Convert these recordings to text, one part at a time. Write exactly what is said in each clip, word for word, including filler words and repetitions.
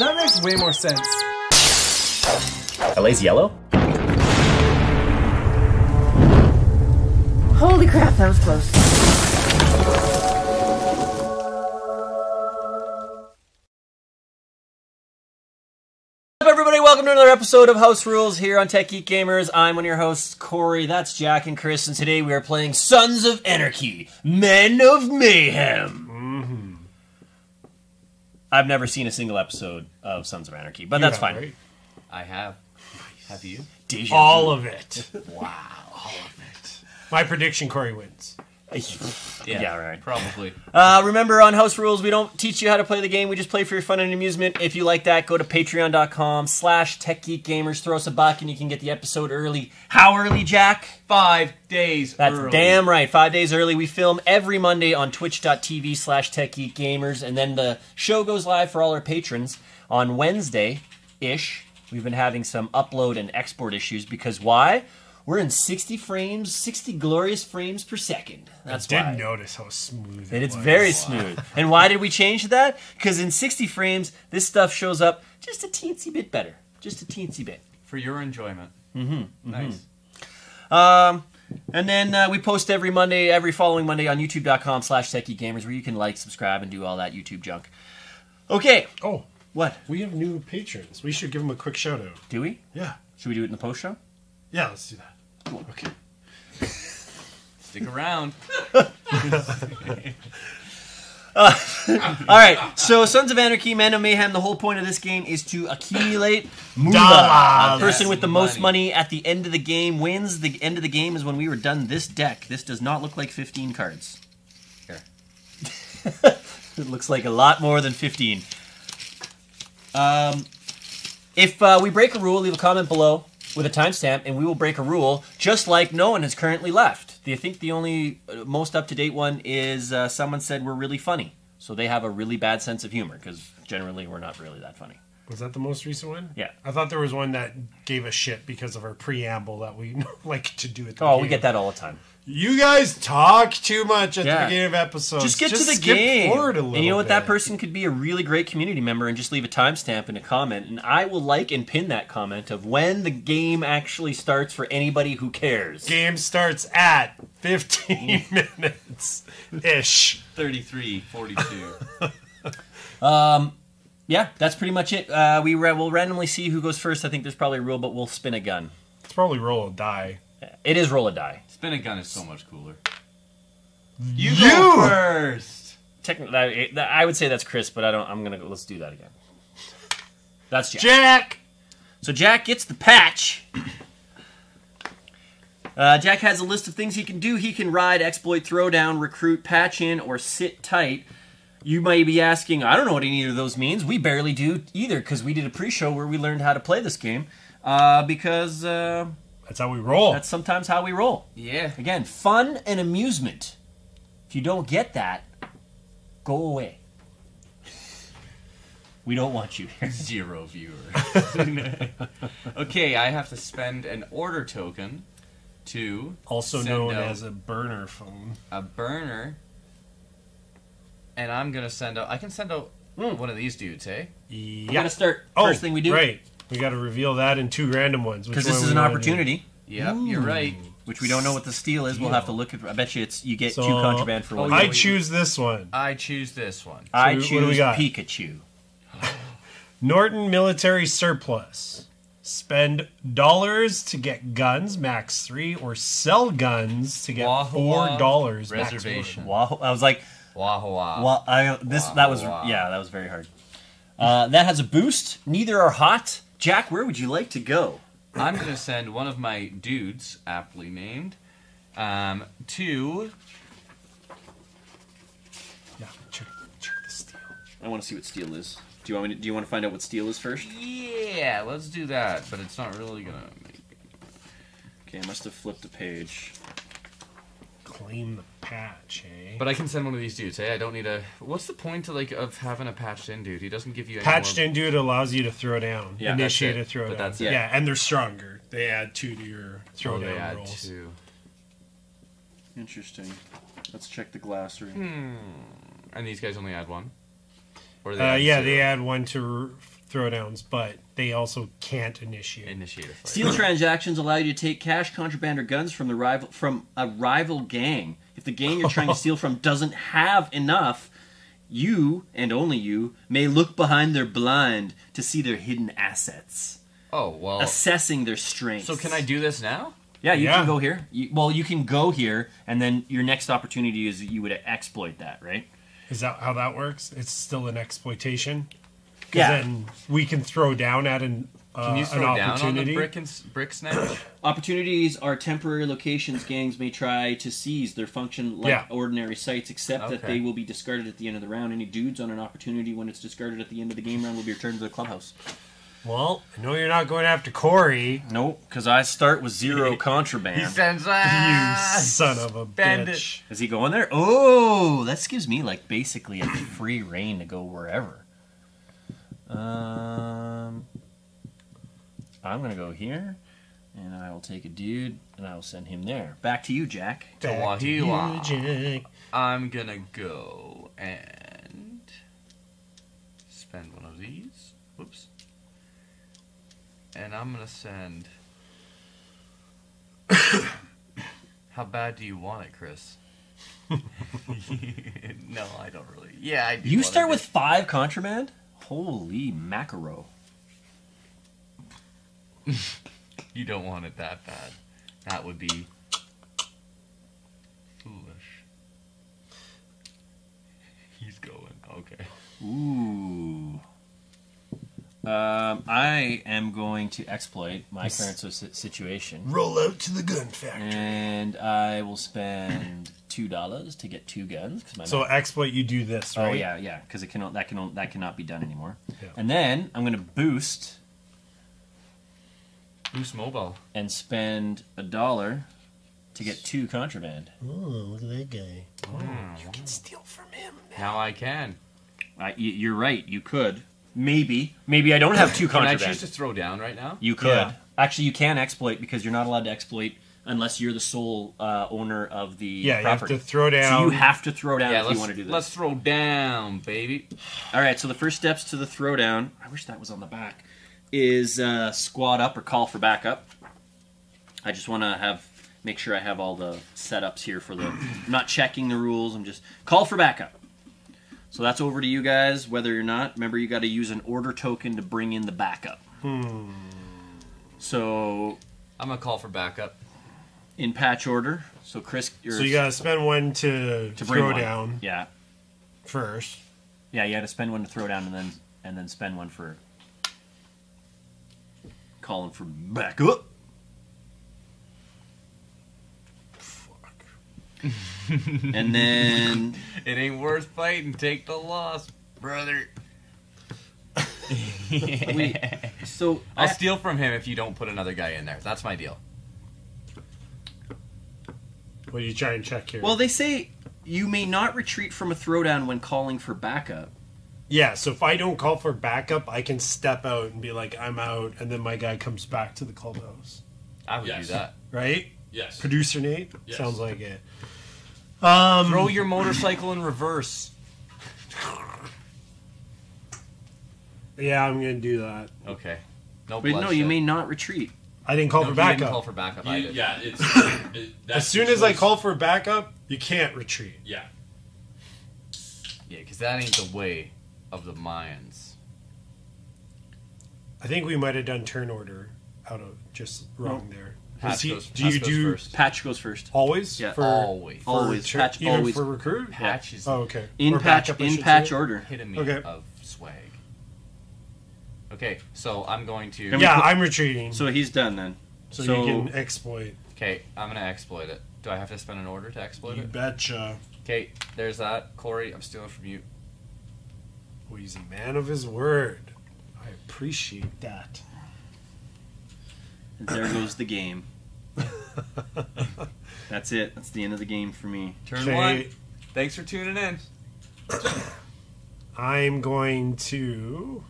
That makes way more sense. L A's yellow? Holy crap, that was close. What's up, everybody? Welcome to another episode of House Rules here on Tech Geek Gamers. I'm one of your hosts, Cory. That's Jack and Chris, and today we are playing Sons of Anarchy, Men of Mayhem. Mm-hmm. I've never seen a single episode of Sons of Anarchy, but you that's fine. Right? I have. Nice. Have you? Deja all you? Of it. Wow. All of it. My prediction, Cory wins. Yeah, yeah, right. Probably. Uh, remember, on House Rules, we don't teach you how to play the game. We just play for your fun and amusement. If you like that, go to patreon.com slash techgeekgamers. Throw us a buck, and you can get the episode early. How early, Jack? Five days That's early. That's damn right. Five days early. We film every Monday on twitch.tv slash techgeekgamers, and then the show goes live for all our patrons on Wednesday-ish. We've been having some upload and export issues because why? We're in sixty frames, sixty glorious frames per second. That's why. I didn't notice how smooth it is. It's very smooth. And why did we change that? Because in sixty frames, this stuff shows up just a teensy bit better. Just a teensy bit. For your enjoyment. Mm-hmm. Mm-hmm. Nice. Um, and then uh, we post every Monday, every following Monday on youtube.com slash techgeekgamers where you can like, subscribe, and do all that YouTube junk. Okay. Oh. What? We have new patrons. We should give them a quick shout out. Do we? Yeah. Should we do it in the post show? Yeah, let's do that. Cool. Okay. Stick around. uh, Alright, so Sons of Anarchy, Men of Mayhem, the whole point of this game is to accumulate moolah. The person with the money. most money at the end of the game wins. The end of the game is when we were done this deck. This does not look like fifteen cards. Here. It looks like a lot more than fifteen. Um, if uh, we break a rule, leave a comment below with a timestamp, and we will break a rule, just like no one has currently left. I think the only most up-to-date one is uh, someone said we're really funny, so they have a really bad sense of humor, because generally we're not really that funny. Was that the most recent one? Yeah. I thought there was one that gave a shit because of our preamble that we like to do at the Oh, game. We get that all the time. You guys talk too much at yeah. the beginning of episodes. Just get just to the skip game. Forward a little and you know what? Bit. That person could be a really great community member and just leave a timestamp and a comment, and I will like and pin that comment of when the game actually starts for anybody who cares. Game starts at fifteen minutes-ish. thirty-three, forty-two. um... Yeah, that's pretty much it. Uh, we ra we'll randomly see who goes first. I think there's probably a rule, but we'll spin a gun. It's probably roll a die. It is roll a die. Spin a gun is so much cooler. You, you! go first. Technically, I would say that's Chris, but I don't. I'm gonna go. Let's do that again. That's Jack. Jack. So Jack gets the patch. Uh, Jack has a list of things he can do. He can ride, exploit, throw down, recruit, patch in, or sit tight. You may be asking, I don't know what any of those means. We barely do either, because we did a pre-show where we learned how to play this game. Uh, because... Uh, that's how we roll. That's sometimes how we roll. Yeah. Again, fun and amusement. If you don't get that, go away. We don't want you here. Zero viewers. Okay, I have to spend an order token to... Also known as a burner phone. A burner... And I'm going to send out... I can send out mm. one of these dudes, eh? Yeah. We're going to start first oh, thing we do. right. We got to reveal that in two random ones. Because this is an opportunity. Yep, Ooh. you're right. Which we don't know what the steal is. Steal. We'll have to look at... I bet you it's you get so, two contraband for one. I yeah, choose this one. I choose this one. So I choose what do we got? Pikachu. Norton Military Surplus. Spend dollars to get guns, max three, or sell guns to get Wah four dollars reservation. Max I was like... Wah, wah. Well, I, this wah, that was wah. yeah, that was very hard. Uh, that has a boost. Neither are hot. Jack, where would you like to go? I'm gonna send one of my dudes, aptly named, um, to. Yeah, check, check the steel. I want to see what steel is. Do you want me to, do you want to find out what steel is first? Yeah, let's do that. But it's not really gonna make it. Okay, I must have flipped a page. Claim the patch, eh? But I can send one of these dudes, eh? I don't need a... What's the point to, like, of having a patched-in dude? He doesn't give you any Patched-in more... dude allows you to throw down. Yeah, Initiate a throw but down. That's it. Yeah, and they're stronger. They add two to your throw oh, down they add rolls. Two. Interesting. Let's check the glossary. Hmm. And these guys only add one? Or they uh, add yeah, zero? they add one to throwdowns, but they also can't initiate. Initiate a fight. Steal transactions allow you to take cash, contraband, or guns from the rival from a rival gang. If the gang you're trying to steal from doesn't have enough, you, and only you, may look behind their blind to see their hidden assets. Oh, well. Assessing their strengths. So can I do this now? Yeah, you yeah. can go here. You, well, you can go here, and then your next opportunity is you would exploit that, right? Is that how that works? It's still an exploitation? Yeah. Then we can throw down at an uh, can you throw an opportunity. Down on the brick, and, brick snatch? Opportunities are temporary locations gangs may try to seize. Their function like yeah. ordinary sites, except okay. that they will be discarded at the end of the round. Any dudes on an opportunity when it's discarded at the end of the game round will be returned to the clubhouse. Well, I know you're not going after Cory. Nope, because I start with zero contraband. He sends ah, you son of a bitch. It. Is he going there? Oh, that gives me like basically a free reign to go wherever. Um, I'm gonna go here, and I will take a dude, and I will send him there. Back to you, Jack. Back to you, Jack. I'm gonna go and spend one of these. Whoops. And I'm gonna send. How bad do you want it, Chris? No, I don't really. Yeah, I do. You start with five contraband? Holy macaro. You don't want it that bad. That would be foolish. He's going. Okay. Ooh. Um, I am going to exploit my current situation. Roll out to the gun factory. And I will spend two dollars to get two guns. My so map... exploit, you do this, right? Oh, yeah, yeah, because it cannot, that, can, that cannot be done anymore. Yeah. And then I'm going to boost. Boost Mobile. And spend a dollar to get two contraband. Oh, look at that guy. Oh, wow. You can steal from him now. Now I can. Uh, you're right, you could. Maybe. Maybe I don't have two contraband. Can I choose to throw down right now? You could. Yeah. Actually, you can exploit because you're not allowed to exploit unless you're the sole uh, owner of the yeah, property. Yeah, you have to throw down. So you have to throw down yeah, if you want to do this. Let's throw down, baby. All right, so the first steps to the throwdown, I wish that was on the back, is uh, squad up or call for backup. I just want to have make sure I have all the setups here for the... I'm not checking the rules. I'm just... Call for backup. So that's over to you guys, whether or not. Remember, you got to use an order token to bring in the backup. Hmm. So I'm gonna call for backup in patch order. So Chris, you're so you gotta spend one to, to throw one. down. Yeah. First. Yeah, you got to spend one to throw down, and then and then spend one for calling for backup. And then it ain't worth fighting. Take the loss, brother. Yeah. Wait, so I'll I, steal from him if you don't put another guy in there. That's my deal. What do you try and check here? Well, they say you may not retreat from a throwdown when calling for backup. Yeah, so if I don't call for backup, I can step out and be like, I'm out, and then my guy comes back to the clubhouse. I would yes. do that, right? Yes. Producer Nate? Yes. Sounds like it. Um, Throw your motorcycle in reverse. Yeah, I'm going to do that. Okay. No Wait, no, you may not retreat. I didn't call no, for backup. Didn't call for backup. You, I did. Yeah, it's... it, as soon as I call for backup, you can't retreat. Yeah. Yeah, because that ain't the way of the Mayans. I think we might have done turn order out of just wrong no. there. Patch he, goes, do patch you goes do first. Patch goes first always? Yeah, for, always. For always. Patch even always. for recruit. Patch is oh, okay. In or patch backup, in patch say. order. Epitome okay. of swag. Okay, so I'm going to. Yeah, put, I'm retreating. So he's done then. So, so you can exploit. Okay, I'm gonna exploit it. Do I have to spend an order to exploit you it? You betcha. Okay, there's that. Cory, I'm stealing from you. Oh, he's a man of his word. I appreciate that. There goes the game. That's it. That's the end of the game for me. Turn okay. one. Thanks for tuning in. I'm going to...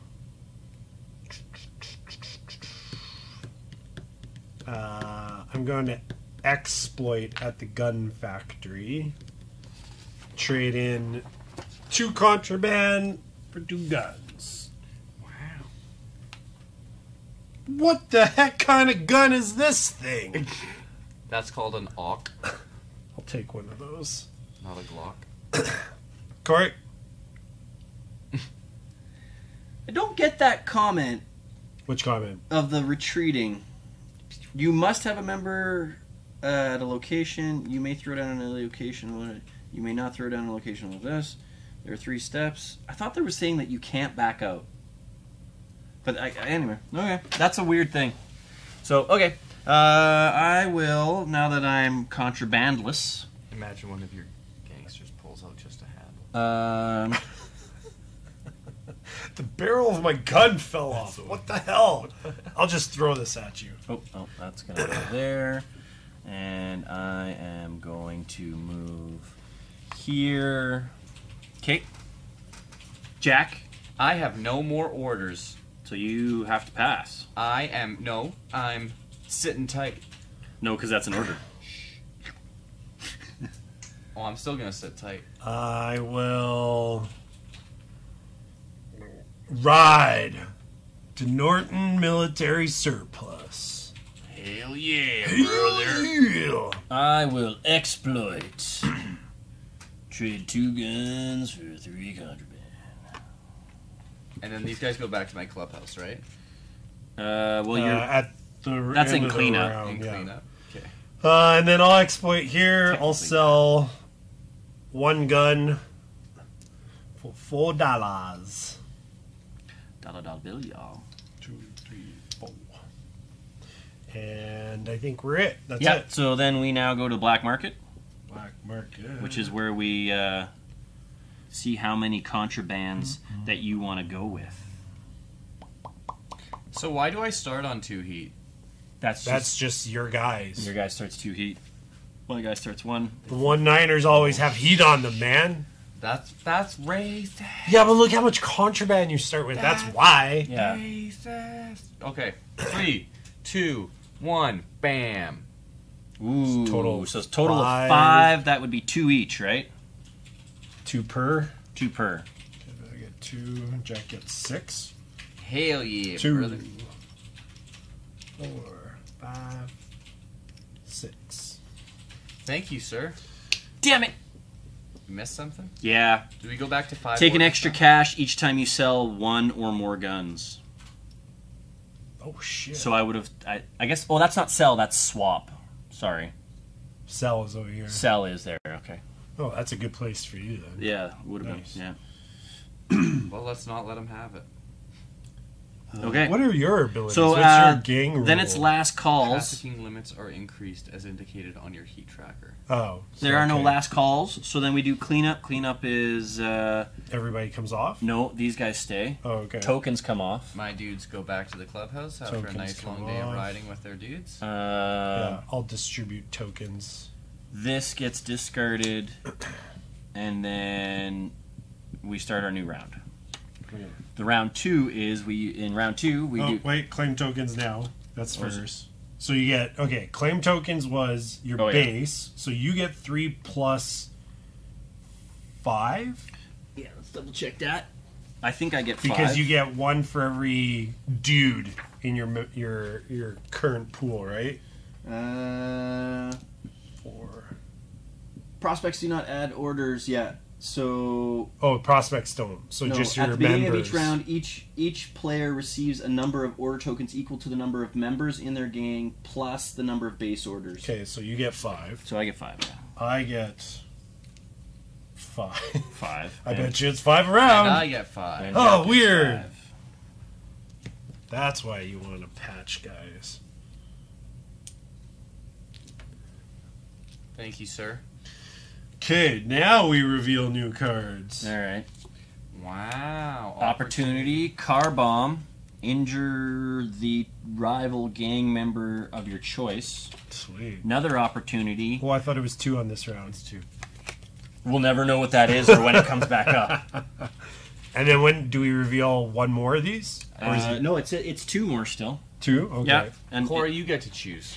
Uh, I'm going to exploit at the gun factory. Trade in two contraband for two guns. Wow. What the heck kind of gun is this thing? That's called an AWK. I'll take one of those. Not a Glock. Cory? I don't get that comment. Which comment? Of the retreating. You must have a member uh, at a location. You may throw down a location. You may not throw down a location like this. There are three steps. I thought they were saying that you can't back out. But I, I, anyway, okay. That's a weird thing. So, okay. Uh, I will, now that I'm contrabandless. Imagine one of your gangsters pulls out just a handle. Um... The barrel of my gun fell off. What the hell? I'll just throw this at you. Oh, oh, that's going to go there. And I am going to move here. Okay. Jack, I have no more orders. So you have to pass. I am... No, I'm sitting tight. No, because that's an order. Oh, I'm still going to sit tight. I will... ride to Norton Military Surplus. Hell yeah, brother. Yeah. I will exploit. Trade two guns for three contraband. And then these guys go back to my clubhouse, right? Uh, well, you're... Uh, at the that's in cleanup. Round, in yeah. cleanup. Okay. Uh, and then I'll exploit here. I'll sell one gun for four dollars. Dollar dollar bill, y'all. Two, three, four. And I think we're it. That's yep. it. So then we now go to black market. Black market. Which is where we uh, see how many contrabands mm-hmm. that you want to go with. So why do I start on two heat? That's just, That's just your guys. Your guy starts two heat. One guy starts one. The one-niners always have heat on them, man. That's that's racist. Yeah, but look how much contraband you start with. That's, that's why. Yeah. Racist. Okay. Three, two, one, bam. Ooh. It's total. So it's total five. of five. That would be two each, right? Two per. Two per. Okay, I get two. Jack gets six. Hell yeah, two, brother. Four, five, six. Thank you, sir. Damn it. Miss something? Yeah. Do we go back to five? Take an extra cash each time you sell one or more guns. Oh shit. So I would have I, I guess oh that's not sell, that's swap. Sorry. Sell is over here. Sell is there, okay. Oh, that's a good place for you then. Yeah, would have nice. been. Yeah. Well, let's not let them have it. Uh, okay. What are your abilities? So, What's uh, your gang rule? Then it's last calls. Trafficking limits are increased as indicated on your heat tracker. Oh. So there are okay. no last calls, so then we do cleanup. Cleanup is... Uh, Everybody comes off? No, these guys stay. Oh, okay. Tokens come off. My dudes go back to the clubhouse after tokens a nice long day off. of riding with their dudes. Uh, yeah, I'll distribute tokens. This gets discarded, and then we start our new round. The round two is we in round two we. Oh do, wait, claim tokens now. That's first. So you get okay. Claim tokens was your oh, base, yeah. so you get three plus five. Yeah, let's double check that. I think I get five. Because you get one for every dude in your your your current pool, right? Uh, four. Prospects do not add orders yet. So oh, prospects don't. So no, just your members. At the beginning members. of each round, each each player receives a number of order tokens equal to the number of members in their gang plus the number of base orders. Okay, so you get five. So I get five. Yeah. I get five. Five. I bet you it's five around. And I get five. And oh, weird. Five. That's why you want to patch, guys. Thank you, sir. Okay, now we reveal new cards. All right. Wow. Opportunity, car bomb, injure the rival gang member of your choice. Sweet. Another opportunity. Well, I thought it was two on this round. It's two. We'll never know what that is or when it comes back up. And then when do we reveal one more of these? Or is uh, it... No, it's it's two more still. Two? Okay. Yeah. And Cory, you get to choose.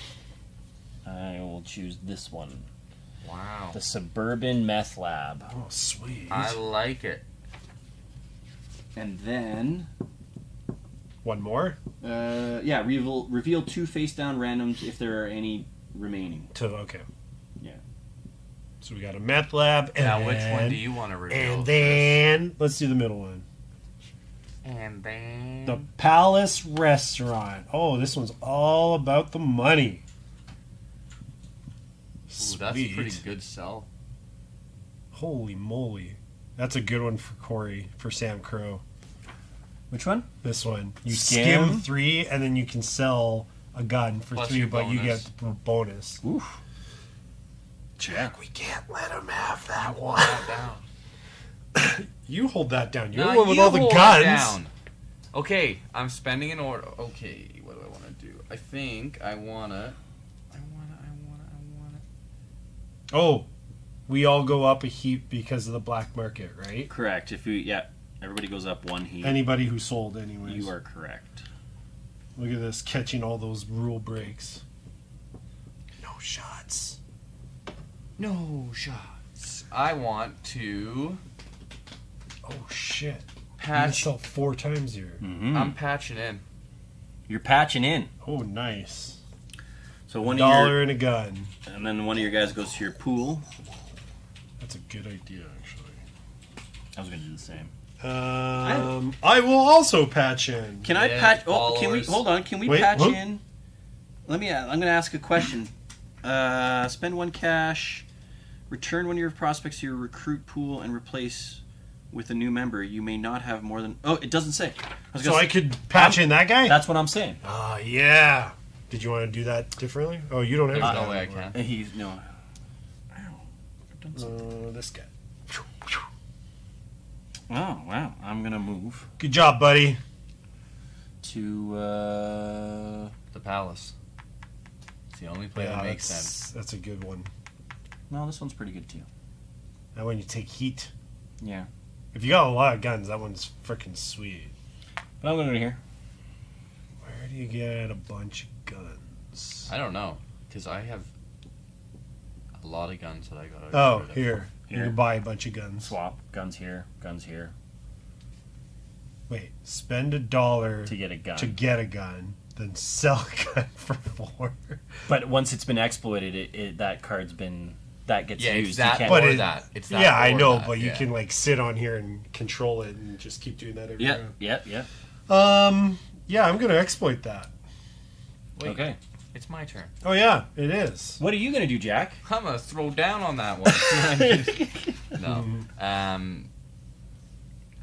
I will choose this one. Wow. The Suburban Meth Lab. Oh, sweet. I like it. And then One more? Uh, yeah, reveal, reveal two face-down randoms if there are any remaining. To, okay. Yeah. So we got a meth lab. And, now, which one do you want to reveal? And then... First? Let's do the middle one. And then... The Palace Restaurant. Oh, this one's all about the money. Ooh, that's a pretty good sell. Holy moly. That's a good one for Cory, for Sam Crow. Which one? This one. You skim, skim three, and then you can sell a gun for Plus three, but bonus. You get a bonus. Oof. Jack, we can't let him have that one. Down. You hold that down. You're no, the one with all the guns. Down. Okay, I'm spending an order. Okay, what do I want to do? I think I want to... I want to, I want to, I want to... Oh, we all go up a heap because of the black market, right? Correct. If you... Yeah. Everybody goes up one heat. Anybody who sold, anyways. You are correct. Look at this, catching all those rule breaks. No shots. No shots. I want to... Oh, shit. Patch. You sell four times here. Mm-hmm. I'm patching in. You're patching in. Oh, nice. So one a dollar of your, and a gun. And then one of your guys goes to your pool. That's a good idea, actually. I was going to do the same. Um, I will also patch in. Can I yeah, patch? Oh, can we? Hold on. Can we Wait, patch whoop. in? Let me. I'm going to ask a question. Uh, spend one cash, return one of your prospects to your recruit pool, and replace with a new member. You may not have more than. Oh, it doesn't say. I so say, I could patch I'm, in that guy. That's what I'm saying. Ah, uh, yeah. Did you want to do that differently? Oh, you don't have. There's no way I can. He's no. I don't. Uh, this guy. Oh, wow. I'm going to move. Good job, buddy. To uh, the Palace. It's the only play yeah, that makes sense. That's a good one. No, this one's pretty good, too. That one you take heat. Yeah. If you got a lot of guns, that one's freaking sweet. But I'm going over here. Where do you get a bunch of guns? I don't know, because I have a lot of guns that I got to Oh, here. Here. You buy a bunch of guns. Swap. Guns here. Guns here. Wait. Spend a dollar to get a gun. To get a gun. Then sell a gun for four. But once it's been exploited, it, it that card's been... That gets yeah, used. It's that you can't but it, that. It's that yeah, I know, that. but yeah. you can like sit on here and control it and just keep doing that every round. Yeah, yeah, yeah. Um, yeah, I'm going to exploit that. Wait. Okay. It's my turn. Oh, yeah, it is. What are you going to do, Jack? I'm going to throw down on that one. No. Um,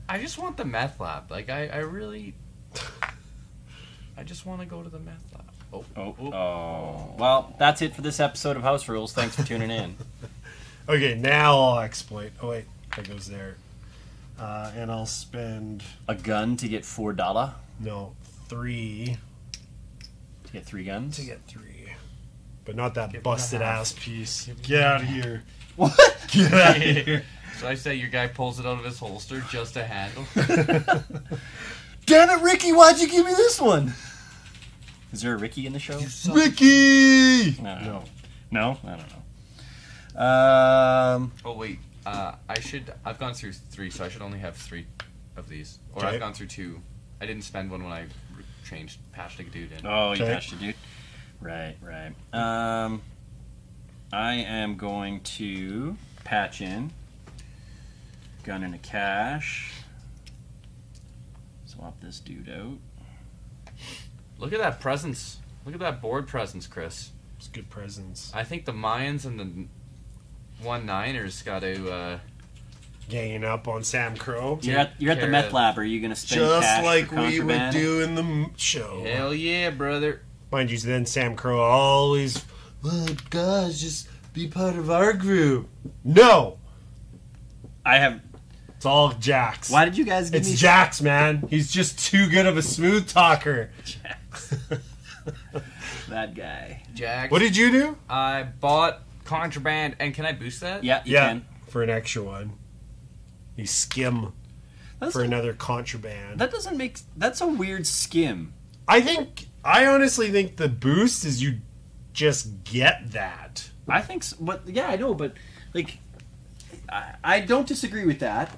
I just want the meth lab. Like, I, I really... I just want to go to the meth lab. Oh, oh, oh. oh. Well, that's it for this episode of House Rules. Thanks for tuning in. Okay, now I'll exploit. Oh, wait. That goes there. Uh, and I'll spend... A gun to get four dollars? No, three... To get three guns? To get three. But not that get busted ass piece. Get, get out of here. What? Get out of here. So I say your guy pulls it out of his holster just to handle. Damn it, Ricky, why'd you give me this one? Is there a Ricky in the show? Ricky! No. No? No? I don't know. Um, oh, wait. Uh, I should... I've gone through three, so I should only have three of these. Or okay. I've gone through two. I didn't spend one when I... Changed, patched a dude in. Oh, you okay. patched a dude? Right, right. Um, I am going to patch in. Gun in a cash. Swap this dude out. Look at that presence. Look at that board presence, Chris. It's good presence. I think the Mayans and the one-niners got to... Uh, Gain up on Sam Crow. You're at, you're at the meth lab. Are you going to spend just cash like for we would do in the show? Hell yeah, brother! Mind you, then Sam Crow always, well, guys, just be part of our group. No, I have. It's all Jax. Why did you guys? Give it's me Jax, man. He's just too good of a smooth talker. Jax. That guy. Jax. What did you do? I bought contraband, and can I boost that? Yeah, you yeah, can. For an extra one. You skim that's for a, another contraband. That doesn't make... That's a weird skim. I think... I honestly think the boost is you just get that. I think... So, but yeah, I know, but... Like... I, I don't disagree with that.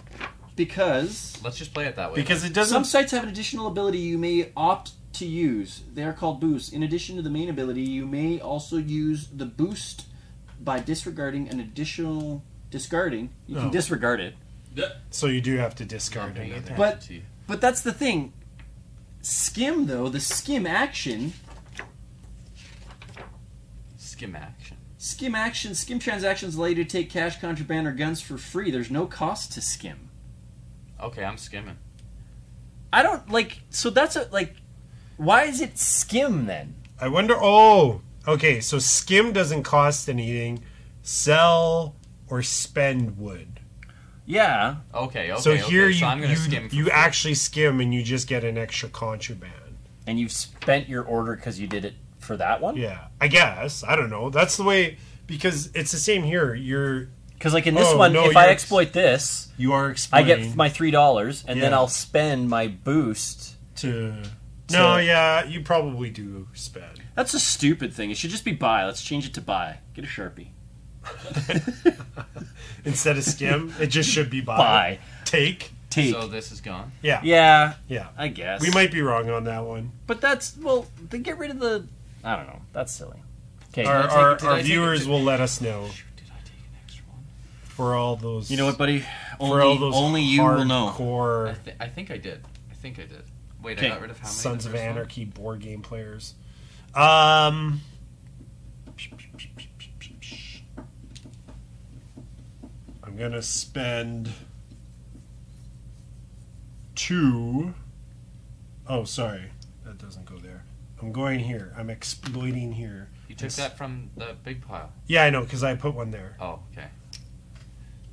because... Let's just play it that way. Because it doesn't... Some sites have an additional ability you may opt to use. They are called boosts. In addition to the main ability, you may also use the boost by disregarding an additional... Discarding. You can oh. disregard it. So you do have to discard okay, another. But, but that's the thing. Skim, though. The skim action... Skim action. Skim action. Skim transactions allow you to take cash, contraband, or guns for free. There's no cost to skim. Okay, I'm skimming. I don't, like... So that's a, like... Why is it skim, then? I wonder... Oh! Okay, so skim doesn't cost anything. Sell... Or spend would. Yeah. Okay, okay. So here okay. So you, I'm gonna you, skim you actually skim and you just get an extra contraband. And you've spent your order because you did it for that one? Yeah. I guess. I don't know. That's the way... Because it's the same here. You're... Because like in this oh, one, no, if I exploit this... You are exploiting... I get my three dollars and yeah. then I'll spend my boost to... to no, to, yeah. You probably do spend. That's a stupid thing. It should just be buy. Let's change it to buy. Get a Sharpie. Instead of skim, it just should be buy. Buy. Take. Take. So this is gone? Yeah. Yeah. Yeah. I guess. We might be wrong on that one. But that's, well, they get rid of the, I don't know. That's silly. Okay. Our, our, like, our viewers will let us know. Shoot, did I take an extra one? For all those. You know what, buddy? Only, for all those only you will know. I, th I think I did. I think I did. Wait, okay. I got rid of how many? Sons of Anarchy one? Board game players. Um... I'm going to spend two. Oh, sorry. That doesn't go there. I'm going here. I'm exploiting here. You took it's... that from the big pile. Yeah, I know, because I put one there. Oh, okay.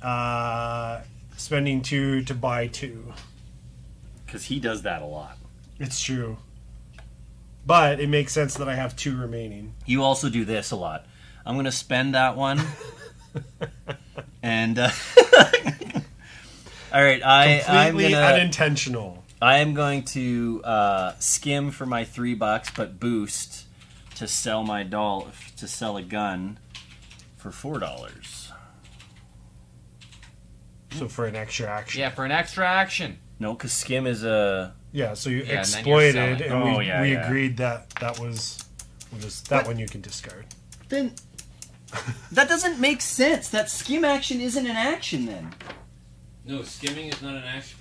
Uh, spending two to buy two. Because he does that a lot. It's true. But it makes sense that I have two remaining. You also do this a lot. I'm going to spend that one. And uh, all right, I completely I'm gonna, unintentional. I am going to uh, skim for my three bucks, but boost to sell my doll to sell a gun for four dollars. So for an extra action. Yeah, for an extra action. No, because skim is a yeah. So you yeah, exploited, and, and oh, we, yeah, we yeah. agreed that that was, was that but, one you can discard. Then. That doesn't make sense. That skim action isn't an action then. No, skimming is not an action.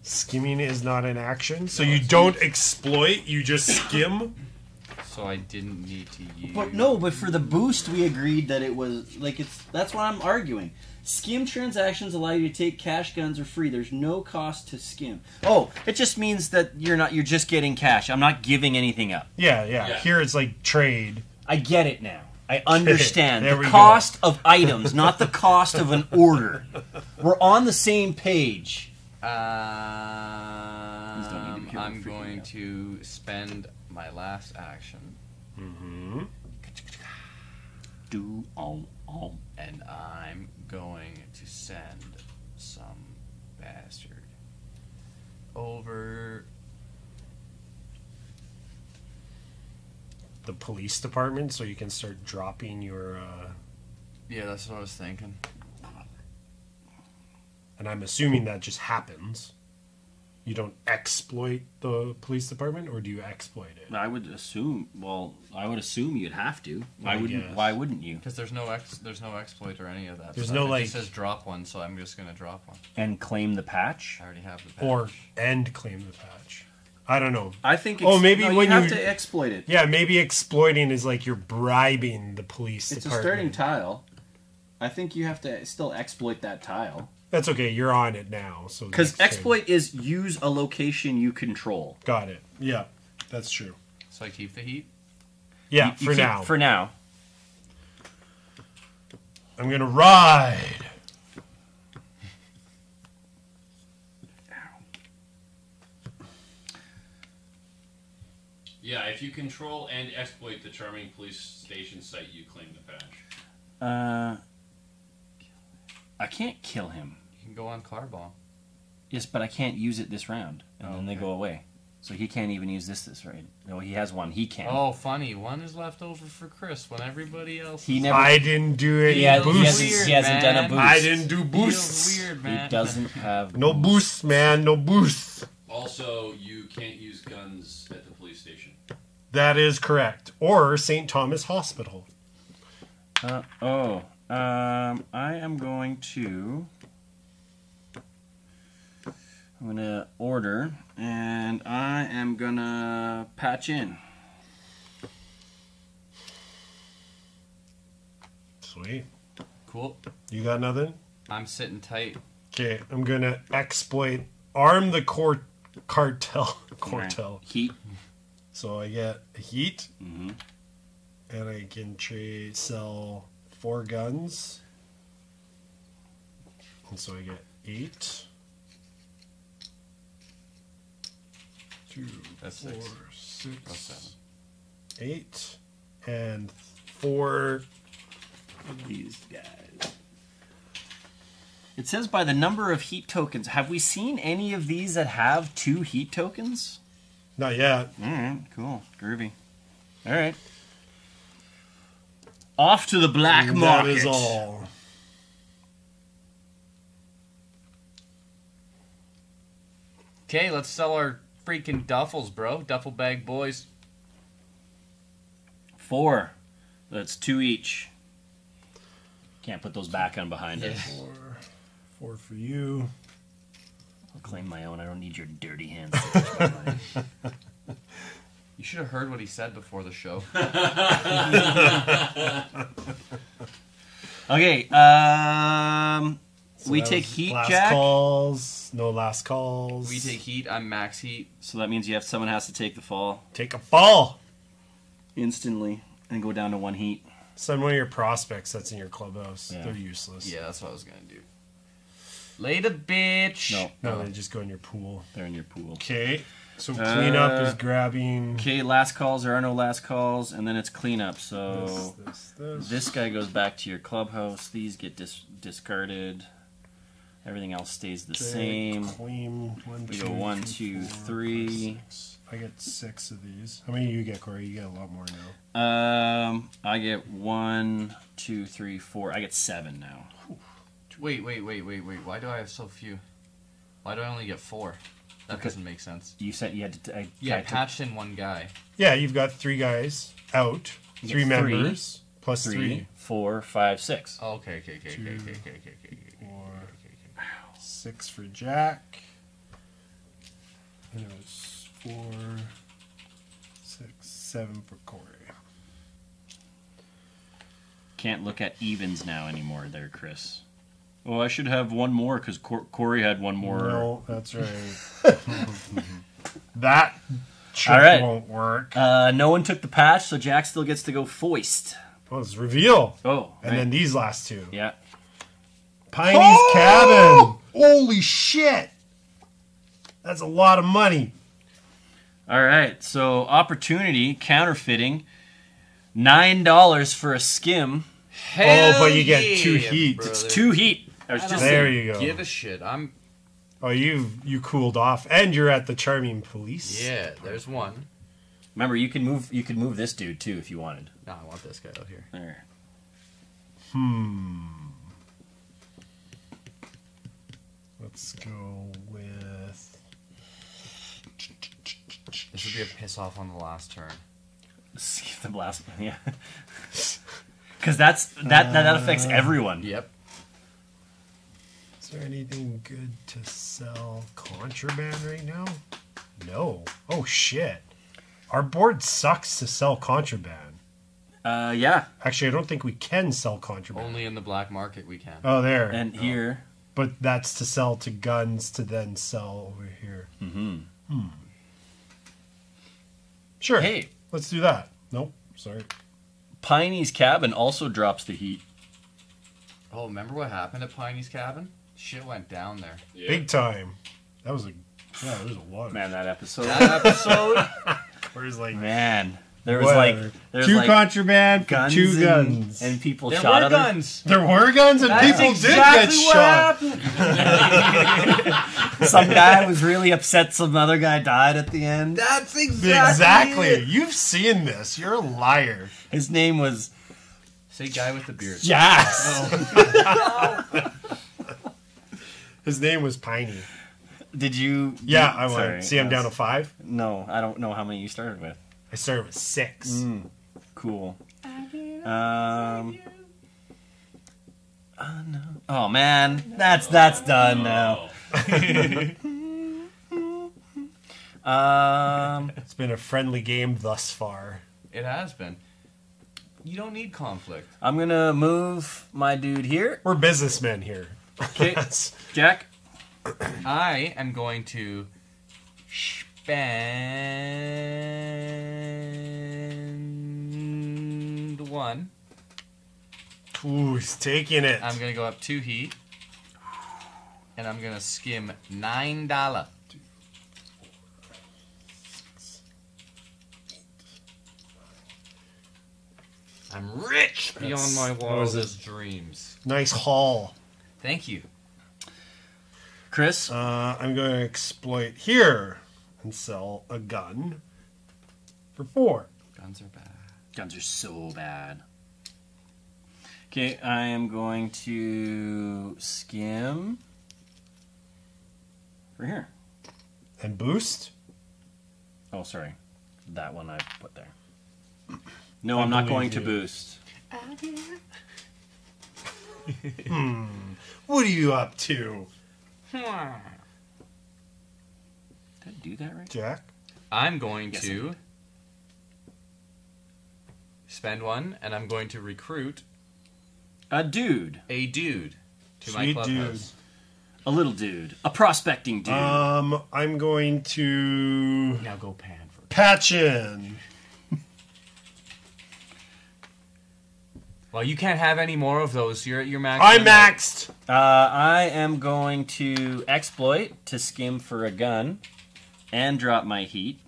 Skimming is not an action? So no, you don't me. exploit, you just skim? So I didn't need to use... But no, but for the boost we agreed that it was... like it's. That's what I'm arguing. Skim transactions allow you to take cash, guns, or free. There's no cost to skim. Oh, it just means that you're not. You're just getting cash. I'm not giving anything up. Yeah, yeah. yeah. Here it's like trade. I get it now. I understand the cost go. of items, not the cost of an order. We're on the same page. Um, I'm going out. to spend my last action. Mm-hmm. Do all, all, and I'm going to send some bastard over. The police department, so you can start dropping your uh yeah, that's what I was thinking. And I'm assuming that just happens. You don't exploit the police department, or do you exploit it? I would assume, well, I would assume you'd have to. Why I wouldn't guess. Why wouldn't you? Because there's no ex there's no exploit or any of that. There's so no it like just says drop one, so I'm just gonna drop one. And claim the patch? I already have the patch. Or and claim the patch. I don't know. I think it's, oh, maybe no, when you have you, to exploit it. Yeah, maybe exploiting is like you're bribing the police it's department. It's a starting tile. I think you have to still exploit that tile. That's okay. You're on it now. So because exploit thing. is use a location you control. Got it. Yeah, that's true. So I keep the heat? Yeah, you, for you now. For now. I'm going to ride. Yeah, if you control and exploit the Charming Police Station site, you claim the patch. Uh, I can't kill him. You can go on Carball. Yes, but I can't use it this round, and oh, then they okay. go away. So he can't even use this this raid. No, he has one. He can. Oh, funny. One is left over for Chris when everybody else... He never... I didn't do any he boosts. He hasn't, weird, he hasn't done a boost. I didn't do boosts. Weird, man. He doesn't have... No boosts, boosts man. No boosts. Also, you can't use guns at the police station. That is correct. Or Saint Thomas Hospital. Uh, oh. Um, I am going to... I'm going to order, and I am going to patch in. Sweet. Cool. You got nothing? I'm sitting tight. Okay, I'm going to exploit Arm the Court Cartel. Cartel. Right. Heat. So I get a heat, mm-hmm. and I can trade, sell four guns. And so I get eight. Two, that's four, six, six oh, seven. eight, and four of these guys. It says by the number of heat tokens. Have we seen any of these that have two heat tokens? Not yet. All right, cool, groovy. All right. Off to the black and market. That is all. Okay, let's sell our... freaking duffels, bro. Duffel bag boys. Four. That's two each. Can't put those back on behind yeah. us. Four. Four for you. I'll claim my own. I don't need your dirty hands. You should have heard what he said before the show. Okay. Um... So we take heat, last Jack. Calls, no last calls. We take heat. I'm max heat. So that means you have someone has to take the fall. Take a fall instantly and go down to one heat. Send one of your prospects that's in your clubhouse. Yeah. They're useless. Yeah, that's what I was gonna do. Lay the bitch. No, no, no, they just go in your pool. They're in your pool. Okay. So cleanup uh, is grabbing. Okay, last calls. There are no last calls, and then it's cleanup. So this, this, this. this guy goes back to your clubhouse. These get dis discarded. Everything else stays the okay, same. Claim one, we two, go one, two, two four, three. Six. I get six of these. How many do you get, Corey? You get a lot more now. Um, I get one, two, three, four. I get seven now. Wait, wait, wait, wait, wait. Why do I have so few? Why do I only get four? That because doesn't make sense. You said you had to. I, yeah, I patched in one guy. Yeah, you've got three guys out. You three members three, plus three, three, four, five, six. Oh, okay, okay, okay, two, okay, okay, okay, okay, okay. Four. Six for Jack. And it was four, six, seven for Corey. Can't look at evens now anymore there, Chris. Oh, I should have one more because Cor Corey had one more. No, that's right. That trick right. won't work. Uh, no one took the patch, so Jack still gets to go foist. Oh, it's reveal. Oh, and right. then these last two. Yeah. Piney's oh! Cabin. Holy shit! That's a lot of money. All right, so opportunity counterfeiting, nine dollars for a skim. Hell oh, but you get yeah, two heat. Brother. It's two heat. I was I just there. You go. Give a shit. I'm. Oh, you you cooled off, and you're at the Charming Police. Yeah, there's one. Remember, you can move. You could move this dude too if you wanted. No, I want this guy out here. There. Hmm. Let's go with... This would be a piss off on the last turn. Skip the last one, yeah. Because that's that, uh, that affects everyone. Yep. Is there anything good to sell contraband right now? No. Oh, shit. Our board sucks to sell contraband. Uh, yeah. Actually, I don't think we can sell contraband. Only in the black market we can. Oh, there. And oh. here... But that's to sell to guns to then sell over here. Mm-hmm. Hmm. Sure. Hey. Let's do that. Nope. Sorry. Piney's Cabin also drops the heat. Oh, remember what happened at Piney's Cabin? Shit went down there. Yeah. Big time. That was a... Yeah, there was a lot of... Man, that episode. That episode? Where is like... Man. There was Whatever. like there was two like contraband, guns two guns, and, and people there shot at guns. Them. There were guns, and That's people exactly did get shot. Some guy was really upset some other guy died at the end. That's exactly Exactly. It. You've seen this. You're a liar. His name was... Say guy with the beard. Jax. Oh. His name was Piney. Did you... Yeah, I sorry, went. See, I'm down to five? No, I don't know how many you started with. I started with six. Mm, cool. Um... Oh, no. Oh man, no. that's that's done no. now. um, it's been a friendly game thus far. It has been. You don't need conflict. I'm gonna move my dude here. We're businessmen here. Okay, Jack. I am going to spend one. Ooh, he's taking it. I'm going to go up two heat, and I'm going to skim nine dollars. I'm rich beyond That's, my wildest dreams. Nice haul. Thank you. Chris? Uh, I'm going to exploit here and sell a gun for four. Guns are bad. Guns are so bad. Okay, I am going to skim for here. And boost? Oh, sorry. That one I put there. No, I I'm not going you. to boost. hmm. What are you up to? Did I do that right? Jack? I'm going yes, to I'm... spend one, and I'm going to recruit... A dude. A dude. To Sweet my clubhouse. A little dude. A prospecting dude. Um, I'm going to... Now go pan for... Patch in. Well, you can't have any more of those. You're at your max. I maxed! Uh, I am going to exploit to skim for a gun and drop my heat.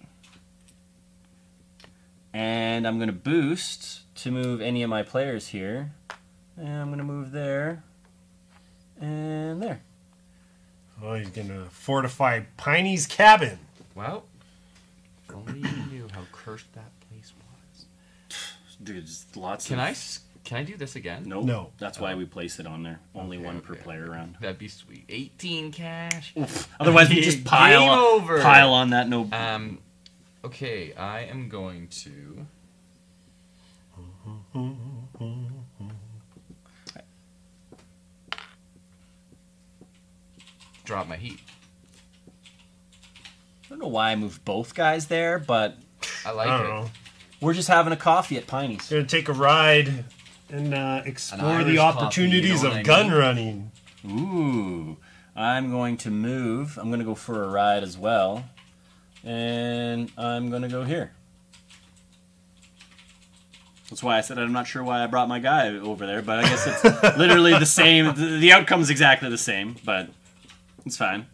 And I'm going to boost to move any of my players here. And I'm going to move there, and there. Oh, he's going to fortify Piney's Cabin. Well, if only you knew how cursed that place was. Dude, just lots can of... I, can I do this again? Nope. No. That's oh. why we place it on there. Only okay, one okay. per player around. That'd be sweet. eighteen cash. Oof. Otherwise, we just pile, on, over. pile on that. No. Um. Okay, I am going to... drop my heat. I don't know why I moved both guys there, but I like I it. Know. We're just having a coffee at Piney's. We're gonna take a ride and uh, explore An the opportunities coffee, you know of gun mean? running. Ooh, I'm going to move. I'm gonna go for a ride as well, and I'm gonna go here. That's why I said I'm not sure why I brought my guy over there, but I guess it's literally the same. The outcome's exactly the same, but. It's fine.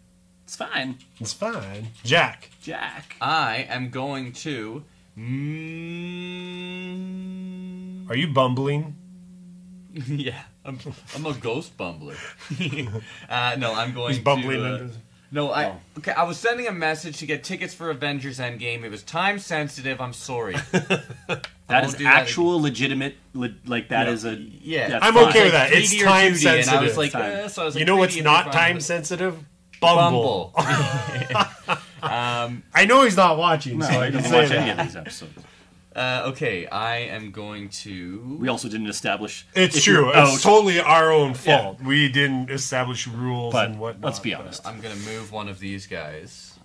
It's fine. It's fine. Jack. Jack. I am going to... Mm... Are you bumbling? Yeah. I'm, I'm a ghost bumbler. uh, no, I'm going He's to... bumbling uh, under... No, I... Oh. Okay, I was sending a message to get tickets for Avengers Endgame. It was time sensitive. I'm sorry. That is actual that legitimate, le like that yeah. is a... Yeah, yeah I'm fine. okay with that. It's time sensitive. I was like, eh, so I was like, you know what's not time sensitive? Bumble. Bumble. um, I know he's not watching. No, so he doesn't watch any of these episodes. Uh, okay, I am going to... We also didn't establish... It's true. It's totally our own fault. Yeah. We didn't establish rules but and whatnot. Let's be honest. I'm going to move one of these guys.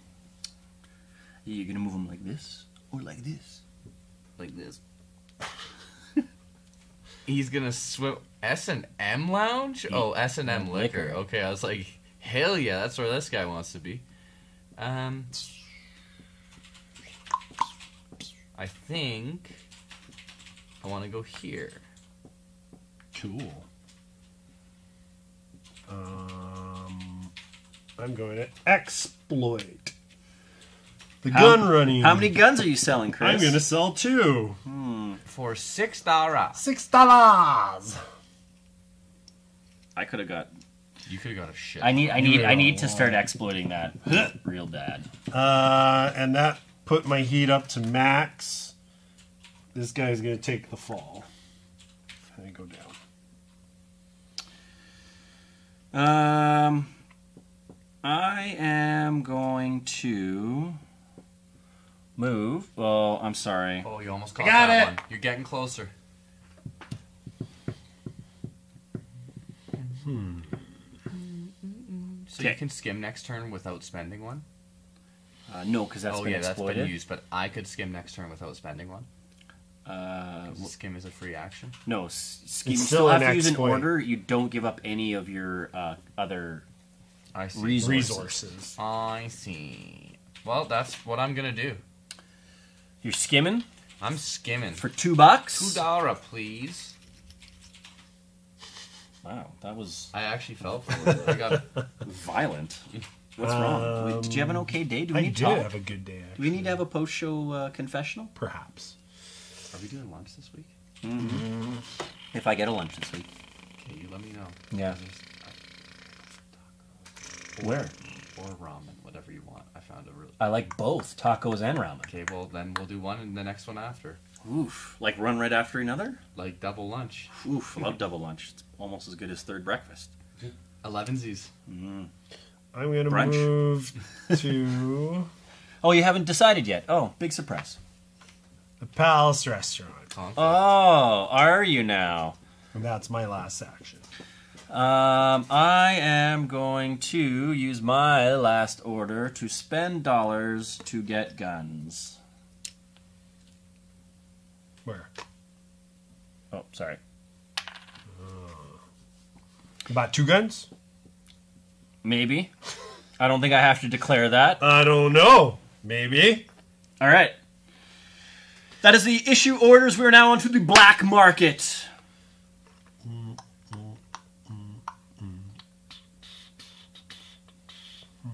You're going to move them like this or like this? Like this. He's going to swim... S and M Lounge? Oh, S and M Liquor. Okay, I was like, hell yeah, that's where this guy wants to be. Um... I think I want to go here. Cool. Um, I'm going to exploit the how, gun running. How many guns are you selling, Chris? I'm going to sell two. Hmm. For six dollars. Six dollars. I could have got You could have got a shit. I need, I need, I need to start exploiting that real bad. Uh, and that put my heat up to max. This guy's gonna take the fall. And go down. Um, I am going to move. Oh, I'm sorry. Oh, you almost caught got that it. one. You're getting closer. Hmm. So okay. You can skim next turn without spending one? Uh, no, because that's oh, been yeah, exploited. That's been used, but I could skim next turn without spending one. Uh, skim is a free action? No, skim you still have to use an order. You don't give up any of your uh, other I see. Resources. resources. I see. Well, that's what I'm going to do. You're skimming? I'm skimming. For two bucks? Two dollar, please. Wow, that was... I actually fell for it. I got violent. What's um, wrong? Did you have an okay day? Do we I need to talk? I did have a good day, actually. Do we need to have a post-show uh, confessional? Perhaps. Are we doing lunch this week? Mm-hmm. Mm-hmm. If I get a lunch this week. Okay, you let me know. Yeah. Or, Where? Or ramen, whatever you want. I found a really... I like both, tacos and ramen. Okay, well, then we'll do one and the next one after. Oof. Like run right after another? Like double lunch. Oof, I love double lunch. It's almost as good as third breakfast. Elevensies. Mm-hmm. I'm going to move to... Oh, you haven't decided yet. Oh, big surprise. The Palace Restaurant. Conflict. Oh, are you now? And that's my last action. Um, I am going to use my last order to spend dollars to get guns. Where? Oh, sorry. Uh, about two guns? Maybe. I don't think I have to declare that. I don't know. Maybe. All right. That is the issue orders. We are now onto the black market. Mm, mm, mm, mm. Hmm.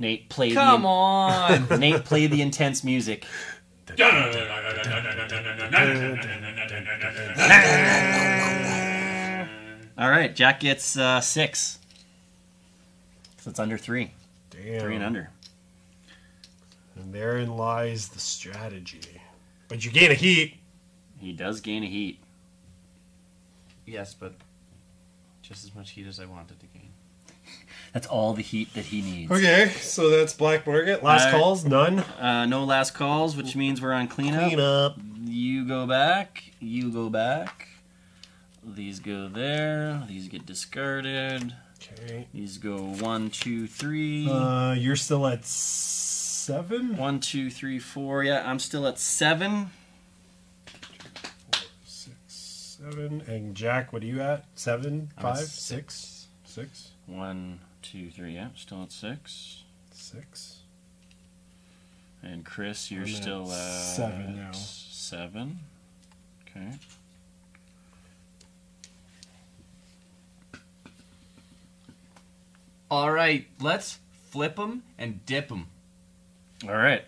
Nate played. Come the, on, Nate played the intense music. All right, Jack gets uh, six. So it's under three. Damn. Three and under. And therein lies the strategy. But you gain a heat. He does gain a heat. Yes, but just as much heat as I wanted to gain. That's all the heat that he needs. Okay, so that's black market. Last uh, calls, none. Uh, no last calls, which means we're on cleanup. Cleanup. You go back. You go back. These go there. These get discarded. Okay. These go one, two, three. Uh, you're still at seven. One, two, three, four. Yeah, I'm still at seven. Four, six, seven. And Jack, what are you at? Seven, I'm five, at six. six, six. One, two, three, yeah, still at six. Six. And Chris, you're I'm still at, at seven now. Seven. Okay. All right, let's flip them and dip them. All right.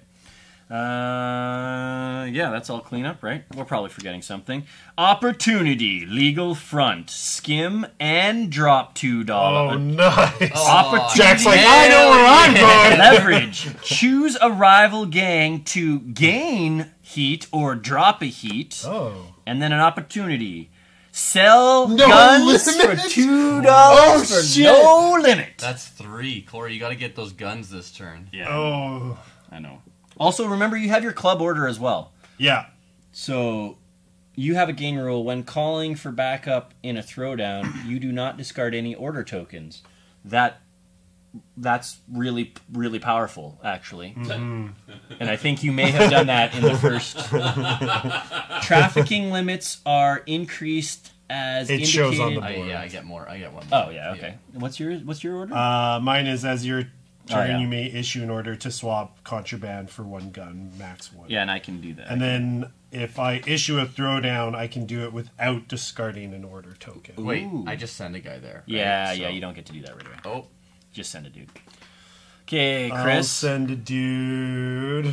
Uh, yeah, that's all cleanup, right? We're probably forgetting something. Opportunity, legal front, skim, and drop two dollars. Oh, nice. Oh, Jack's like, I know where I'm going. Leverage, choose a rival gang to gain heat or drop a heat. Oh. And then an opportunity. Sell no guns limit. For two dollars oh, for shit. No limit. That's three. Cory, you got to get those guns this turn. Yeah. Oh. I know. Also, remember, you have your club order as well. Yeah. So you have a gain rule. When calling for backup in a throwdown, you do not discard any order tokens. That That's really, really powerful, actually. Mm. And I think you may have done that in the first. Trafficking limits are increased as it indicated. Shows on the board. I, yeah, I get more. I get one more. Oh, yeah, okay. Yeah. What's your What's your order? Uh, mine is as your turn, oh, yeah. You may issue an order to swap contraband for one gun, max one. Yeah, and I can do that. And then if I issue a throwdown, I can do it without discarding an order token. Wait, ooh. I just send a guy there. Right? Yeah, so. Yeah, you don't get to do that right away. Oh. Just send a dude. Okay, Chris. I'll send a dude.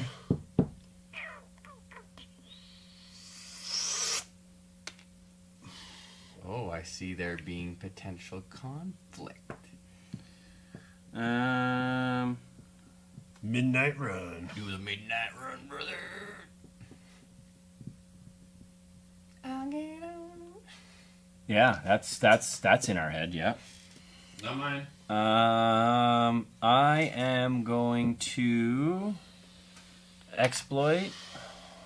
see there being potential conflict? Um, midnight run. Do the midnight run, brother. I'll get on. Yeah, that's that's that's in our head. Yeah. Not mine. Um, I am going to exploit,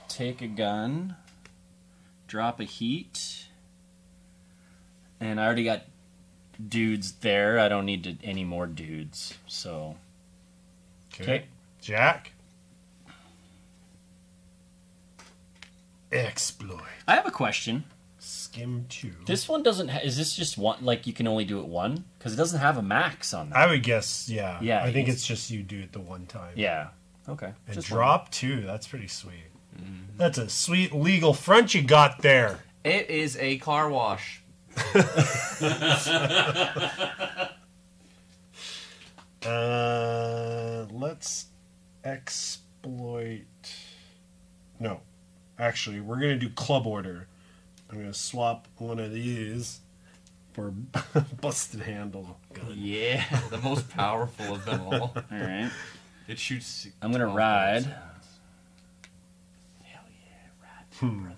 take a gun, drop a heat, and I already got dudes there. I don't need to, any more dudes, so. Okay. Jack? Exploit. I have a question. Skim two. This one doesn't. Ha is this just one? Like you can only do it one because it doesn't have a max on that. I would guess. Yeah. Yeah. I think it's, it's just you do it the one time. Yeah. Okay. And just drop one. Two. That's pretty sweet. Mm-hmm. That's a sweet legal front you got there. It is a car wash. uh, let's exploit. No, actually, we're gonna do club order. I'm going to swap one of these for busted handle gun. Yeah, the most powerful of them all. All right. It shoots... I'm going to ride. Hell yeah, ride, hmm. brother.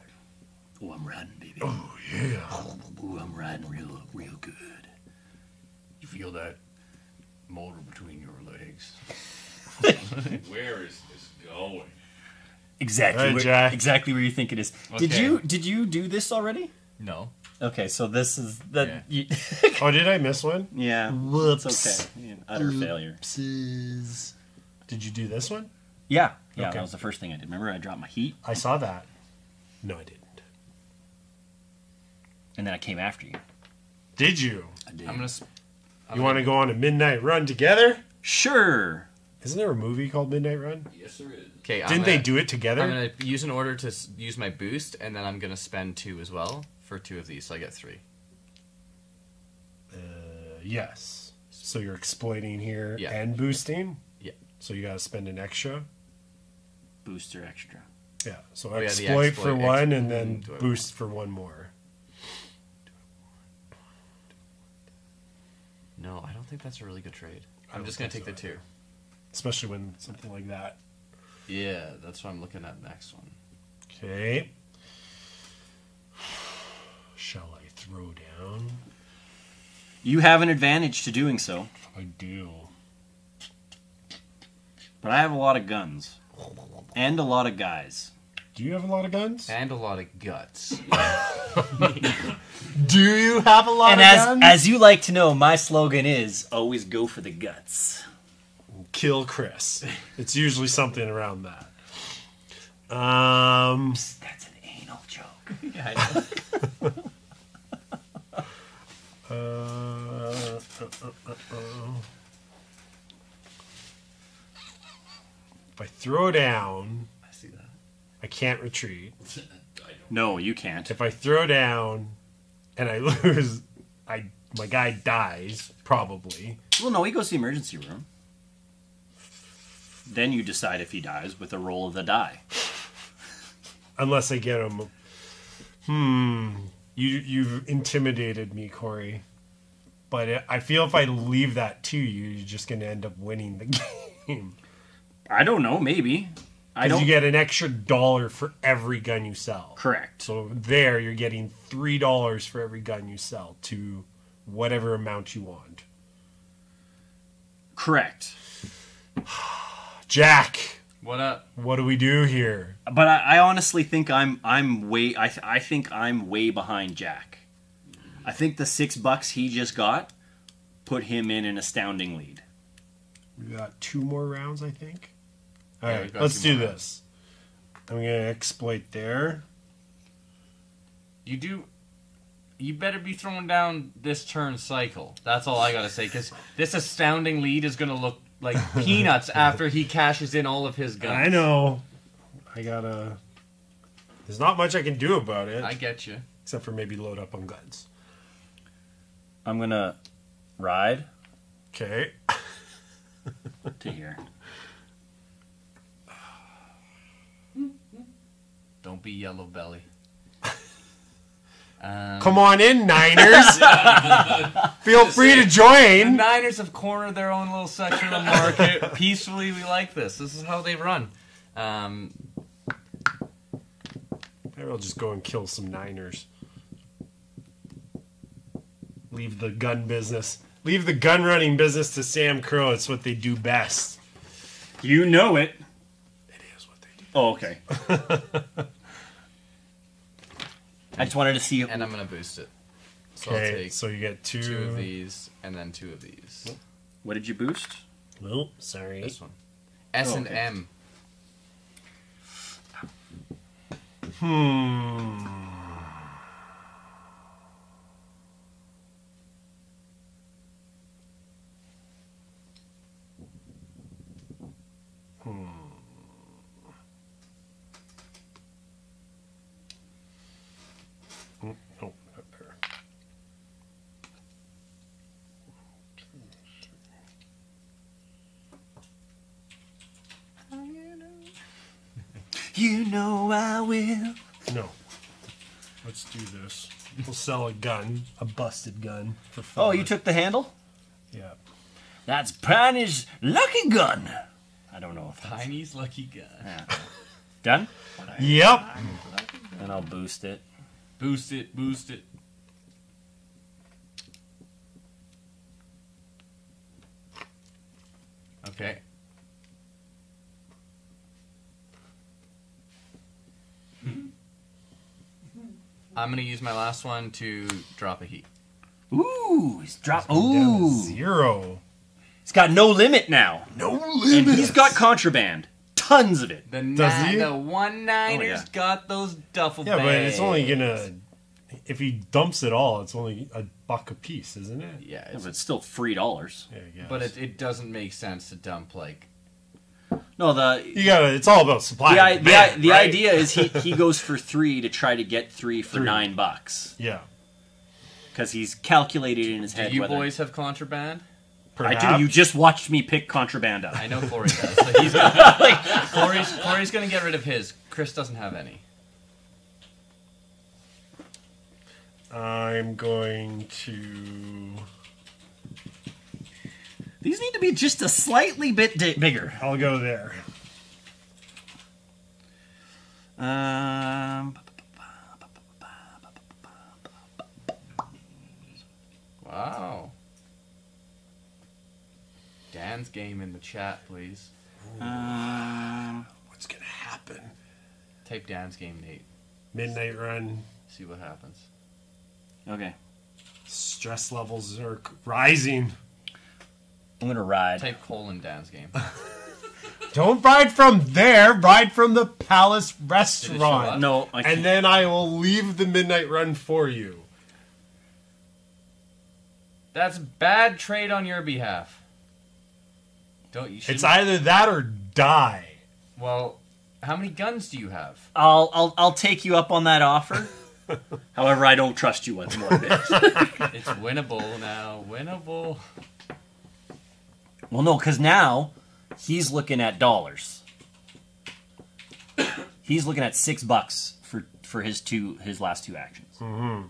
Oh, I'm riding, baby. Oh, yeah. Oh, I'm riding real, real good. You feel that motor between your legs? Where is this going? Exactly, right, where, exactly where you think it is. Okay. Did you did you do this already? No. Okay, so this is that. Yeah. You oh, did I miss one? Yeah. Whoops. It's okay. Utter failure. Whoopsies. Did you do this one? Yeah. Yeah. Okay. That was the first thing I did. Remember, I dropped my heat. I saw that. No, I didn't. And then I came after you. Did you? I did. I'm gonna. I'm you want to go on a midnight run together? Sure. Isn't there a movie called Midnight Run? Yes, there is. Okay, didn't gonna, they do it together? I'm going to use an order to use my boost, and then I'm going to spend two as well for two of these, so I get three. Uh, yes. So you're exploiting here yeah. and boosting? Yeah. So you got to spend an extra? Booster extra. Yeah, so oh, exploit, yeah, exploit for one exploit, and then boost for one more. No, I don't think that's a really good trade. I'm just going to take so the two. Especially when something like that. Yeah, that's what I'm looking at next one. Okay. Shall I throw down? You have an advantage to doing so. I do. But I have a lot of guns. And a lot of guys. Do you have a lot of guns? And a lot of guts. Do you have a lot and of as, guns? And as you like to know, my slogan is, always go for the guts. Kill Chris. It's usually something around that. Um, Psst, that's an anal joke. Yeah, I know. uh, uh, uh, uh, uh. If I throw down, I see that. I can't retreat. I no, you can't. If I throw down and I lose, I my guy dies probably. Well, no, he goes to the emergency room. Then you decide if he dies with a roll of the die. Unless I get him. Hmm. You, you've intimidated me, Cory. But it, I feel if I leave that to you, you're just going to end up winning the game. I don't know. Maybe. Because you get an extra dollar for every gun you sell. Correct. So there you're getting three dollars for every gun you sell to whatever amount you want. Correct. Jack, what up? What do we do here? But I, I honestly think I'm I'm way I I think I'm way behind Jack. I think the six bucks he just got put him in an astounding lead. We got two more rounds, I think. All yeah, right, let's do this. I'm gonna exploit there. You do. You better be throwing down this turn cycle. That's all I gotta say, because this astounding lead is gonna look like peanuts after he cashes in all of his guns. I know. I gotta... There's not much I can do about it. I get you. Except for maybe load up on guns. I'm gonna ride. Okay. To here. Don't be yellow belly. Um, Come on in, Niners. Feel Just free saying, to join. The Niners have cornered their own little section of the market. Peacefully, we like this. This is how they run. Um, Maybe I'll just go and kill some Niners. Leave the gun business. Leave the gun running business to Sam Crow. It's what they do best. You know it. It is what they do. Oh, okay. I just wanted to see. And I'm going to boost it. So okay, I'll take so you get two. two of these and then two of these. Nope. What did you boost? Nope, sorry. This one. S and M. Hmm. Hmm. Oh, nope, not there. You know I will. No. Let's do this. We'll sell a gun, a busted gun, for fun. Oh, you took the handle? Yeah. That's Piney's lucky gun. I don't know if that's... Piney's lucky gun. Yeah. Done? Yep. And I'll boost it. Boost it, boost it. Okay. I'm gonna use my last one to drop a heat. Ooh, he's dropped. Ooh, zero. He's got no limit now. No limit. And he's got contraband, tons of it. The Does he? The one niners oh, yeah. got those duffel yeah, bags. Yeah, but it's only gonna. If he dumps it all, it's only a buck a piece, isn't it? Yeah, it's, yeah, but it's still three dollars. Yeah, I guess. But it, it doesn't make sense to dump like. No, the you gotta. It's all about supply. The, I, the, I, the right? idea is he he goes for three to try to get three for three. nine bucks. Yeah, because he's calculated in his do head. Do you whether... boys have contraband? Perhaps. I do. You just watched me pick contraband up. I know Cory does. So he's gonna, like, Cory's Cory's gonna get rid of his. Chris doesn't have any. I'm going to. These need to be just a slightly bit bigger. I'll go there. Um, wow. Dan's game in the chat, please. Um, What's going to happen? Type Dan's game, Nate. Midnight Run. See what happens. Okay. Stress levels are rising. I'm gonna ride. Type colon Dan's game. Don't ride from there. Ride from the Palace Restaurant. No, I can't. And then I will leave the Midnight Run for you. That's bad trade on your behalf. Don't you? It's either that or die. Well, how many guns do you have? I'll I'll I'll take you up on that offer. However, I don't trust you once more. It's winnable now. Winnable. Well, no, because now he's looking at dollars. He's looking at six bucks for for his two his last two actions. Mm-hmm.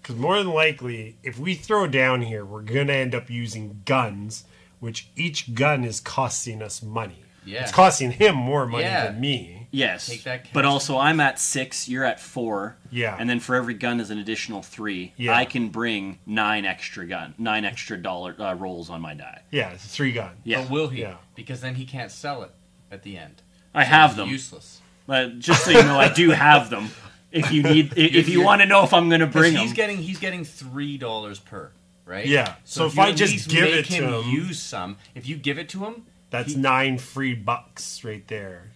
Because more than likely, if we throw down here, we're gonna end up using guns, which each gun is costing us money. Yeah, it's costing him more money yeah. than me. Yes, Take that but also I'm at six, you're at four. Yeah, and then for every gun is an additional three. Yeah. I can bring nine extra gun, nine extra dollar uh, rolls on my die. Yeah, it's three gun. Yeah, but will he? Yeah. Because then he can't sell it at the end. I so have them. Useless. But just so you know, I do have them. If you need, if, if you want to know if I'm going to bring them, he's getting he's getting three dollars per, right? Yeah. So, so if, if I just give it to him, him, use some. If you give it to him, that's he, nine free bucks right there.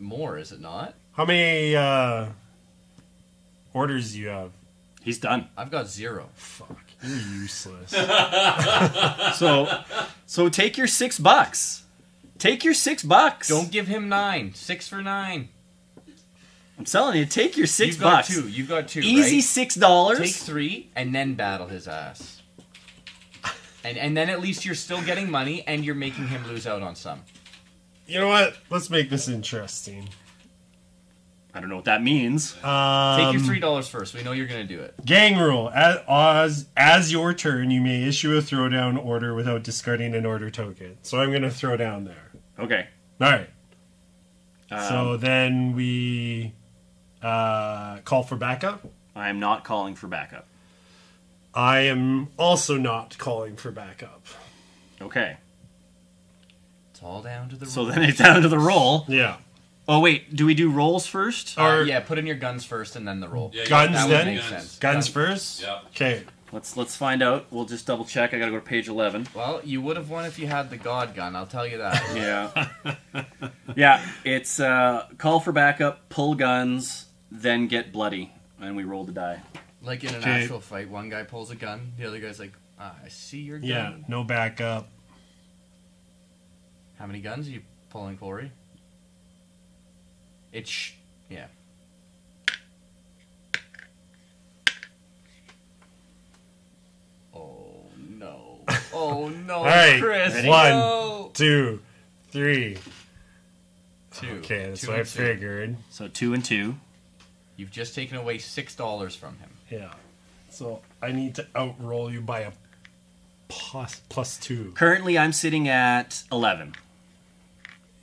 More, is it not? How many uh, orders do you have? He's done. I've got zero. Fuck, you're useless. so, so take your six bucks. Take your six bucks. Don't give him nine. Six for nine. I'm telling you, take your six You've bucks. You've got two. You've got two. Easy right? six dollars. Take three and then battle his ass. And and then at least you're still getting money and you're making him lose out on some. You know what? Let's make this interesting. I don't know what that means. Um, Take your three dollars first. We know you're going to do it. Gang rule. As, as, as your turn, you may issue a throwdown order without discarding an order token. So I'm going to throw down there. Okay. All right. Um, so then we uh, call for backup. I am not calling for backup. I am also not calling for backup. Okay. It's all down to the roll. So then it's down to the roll. Yeah. Oh, wait. Do we do rolls first? Or uh, yeah, put in your guns first and then the roll. Yeah, guns that then? Would make guns. Sense. Guns, guns first? Yeah. Okay. Let's let's find out. We'll just double check. I gotta go to page eleven. Well, you would have won if you had the God gun, I'll tell you that. Yeah. Yeah, it's uh, call for backup, pull guns, then get bloody, and we roll the die. Like in an okay. actual fight, one guy pulls a gun, the other guy's like, ah, I see your gun. Yeah, no backup. How many guns are you pulling, Corey? It's sh- yeah. Oh no! Oh no! All right, Chris. One, no. two, three, two. Okay, that's two what I figured. Two. So two and two. You've just taken away six dollars from him. Yeah. So I need to outroll you by a plus plus two. Currently, I'm sitting at eleven.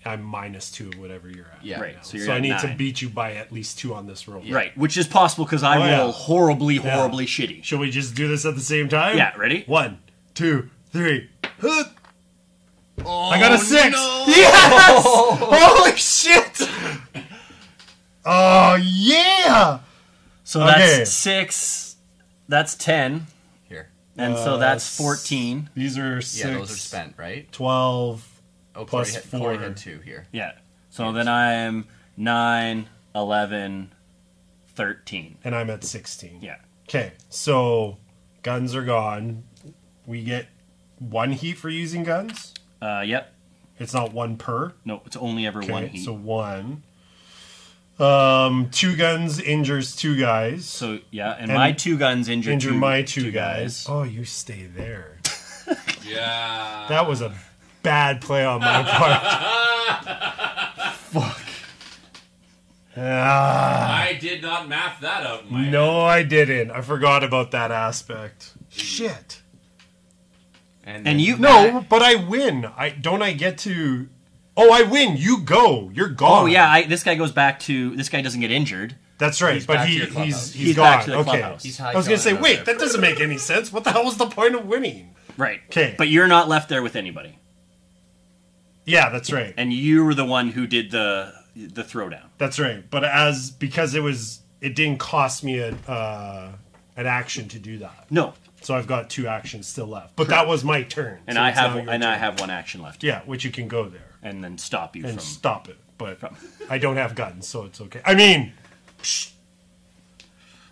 I'm minus two of whatever you're at. Yeah, right. Now. So, you're so at I need nine. to beat you by at least two on this roll. Yeah. Right, which is possible because I oh, roll yeah. horribly, horribly yeah. shitty. Shall we just do this at the same time? Yeah, ready? One, two, three. Oh, I got a six. No. Yes! Oh. Holy shit! Oh, yeah! So okay. that's six. That's ten. Here. And uh, so that's fourteen. These are six. Yeah, those are spent, right? twelve. Oh, plus Corey had, four. Corey had two here. Yeah. So yeah. then I'm nine, eleven, thirteen. And I'm at sixteen. Yeah. Okay. So guns are gone. We get one heat for using guns? Uh, yep. It's not one per? No, it's only ever okay, one heat. So one. Um, two guns injures two guys. So, yeah. And, and my two guns injure, injure two, my two, two guys. guys. Oh, you stay there. Yeah. That was a... bad play on my part. Fuck. Ah. I did not map that out. My no, head. I didn't. I forgot about that aspect. Jeez. Shit. And, and you no, that. But I win. I don't. I get to. Oh, I win. You go. You're gone. Oh yeah. I, this guy goes back to. This guy doesn't get injured. That's right, he's but he, he's, he's he's gone. Back to the okay, he's I was gonna say, wait, there. That doesn't make any sense. What the hell was the point of winning? Right. Okay. But you're not left there with anybody. Yeah, that's right. And you were the one who did the the throwdown. That's right. But as because it was it didn't cost me a uh, an action to do that. No. So I've got two actions still left. But Correct. That was my turn. And so I have and turn. I have one action left. Yeah, which you can go there and then stop you and from stop it. But from. I don't have guns, so it's okay. I mean,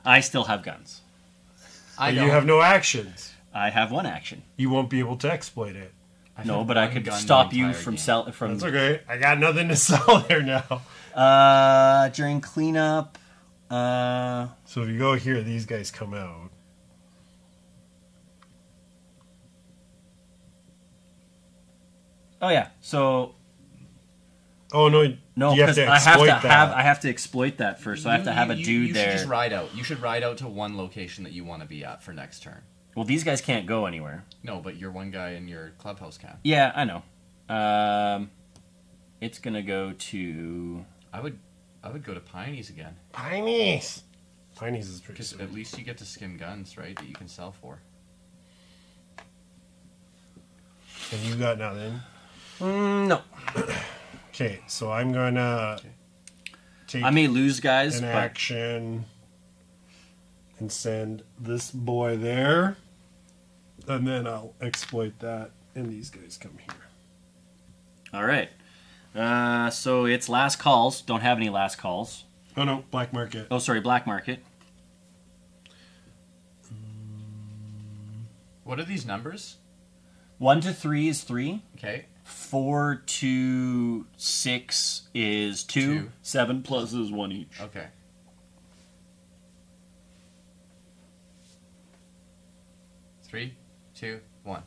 I still have guns. I don't. You have no actions. I have one action. You won't be able to exploit it. I no, but I could stop you from selling. From that's okay. I got nothing to sell there now. Uh, during cleanup. Uh... So if you go here, these guys come out. Oh yeah. So. Oh no! No, because I have to have I have to exploit that first. So you, I have to have you, a dude you there. You should just ride out. You should ride out to one location that you want to be at for next turn. Well, these guys can't go anywhere. No, but you're one guy in your clubhouse cap. Yeah, I know. Um, it's gonna go to. I would, I would go to Piney's again. Piney's. Piney's is pretty. Because at least you get to skim guns, right? That you can sell for. And you got nothing. Mm, no. Okay, so I'm gonna. Okay. Take I may lose, guys. An but... action. And send this boy there, and then I'll exploit that, and these guys come here. All right. Uh, so it's last calls. Don't have any last calls. Oh, no. Black market. Oh, sorry. Black market. What are these numbers? One to three is three. Okay. Four to six is two. two. Seven plus is one each. Okay. Three, two, one.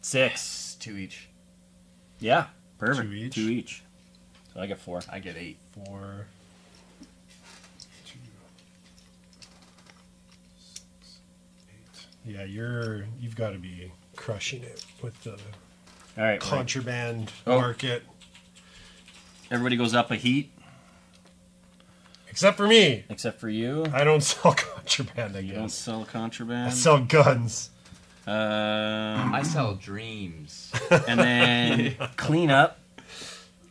Six. Two each. Yeah, perfect. Two each. Two each. So I get four. I get eight. Four. Yeah, you're you've got to be crushing it with the all right, contraband right. market. Oh. Everybody goes up a heat. Except for me. Except for you. I don't sell contraband, I guess. You don't sell contraband? I sell guns. Um, I sell dreams. And then clean up.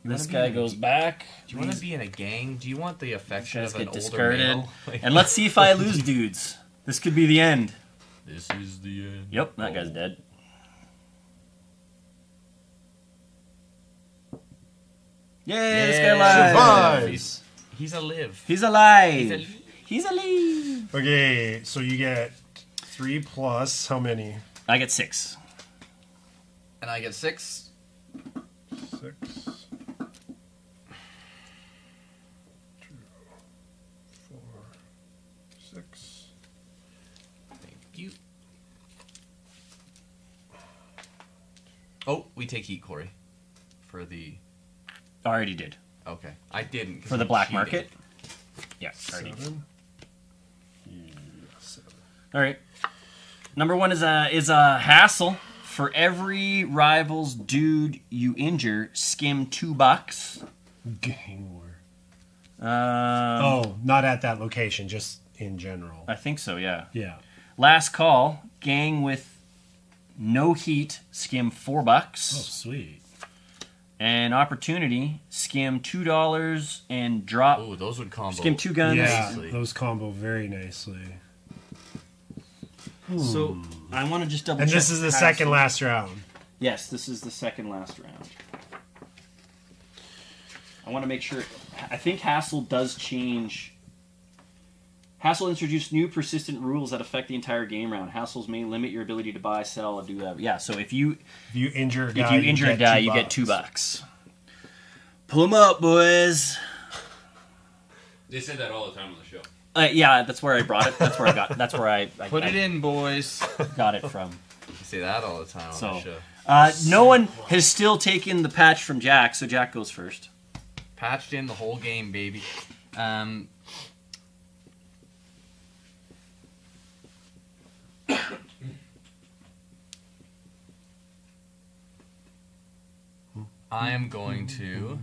This guy in, goes back. Do you want to be in a gang? Do you want the affection of an older discarded. male? And let's see if I lose dudes. This could be the end. This is the end. Yep, that oh. guy's dead. Yay, Yay, this guy alive. Survives. He's alive. He's alive. He's alive. Okay, so you get three plus how many? I get six. And I get six. Six. Two, four, six. Thank you. Oh, we take heat, Cory. For the... I already did. Okay. I didn't. For the black market? Yeah, already. Seven. Yeah, seven. All right. Number one is a, is a hassle. For every rival's dude you injure, skim two bucks. Gang war. Um, oh, not at that location, just in general. I think so, yeah. Yeah. Last call, gang with no heat, skim four bucks. Oh, sweet. And opportunity, skim two dollars and drop. Oh, those would combo. Skim two guns. Yeah, nicely. Those combo very nicely. Hmm. So I want to just double. And check this is the hassle. second last round. Yes, this is the second last round. I want to make sure. I think hassle does change. Hassle introduced new persistent rules that affect the entire game round. Hassles may limit your ability to buy, sell, or do whatever. Yeah, so if you if you injure a guy, if you injure you a guy, you get two bucks. Pull them up, boys. They said that all the time on the show. Uh, yeah, that's where I brought it. That's where I got. That's where I, I put I, it in, boys. Got it from. You say that all the time on so, the show. Uh, no one has still taken the patch from Jack, so Jack goes first. Patched in the whole game, baby. Um. I am going to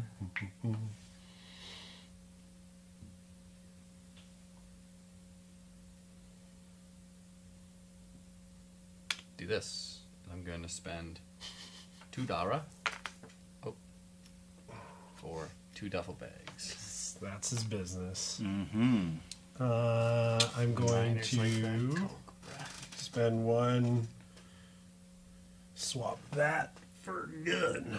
do this. I'm going to spend two Dara oh, for two duffel bags. That's his business. Mm-hmm. Uh, I'm going to... spend one, swap that for gun.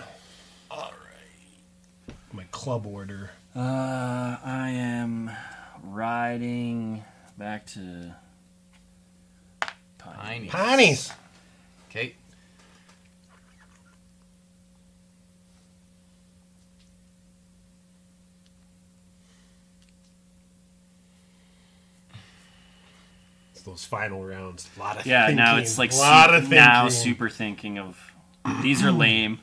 All right. My club order. Uh, I am riding back to Piney's. Piney's. Okay. Those final rounds, a lot of yeah. Thinking. Now it's like a lot of now super thinking of these are lame.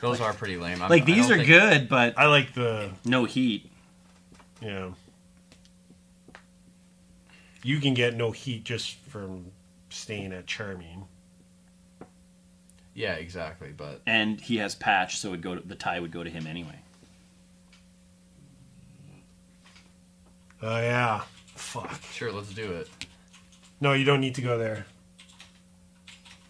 Those like, are pretty lame. I'm, like these are good, but I like the no heat. Yeah, you can get no heat just from staying at Charming. Yeah, exactly. But and he has patch, so it go to, the tie would go to him anyway. Oh uh, yeah, fuck. Sure, let's do it. No, you don't need to go there.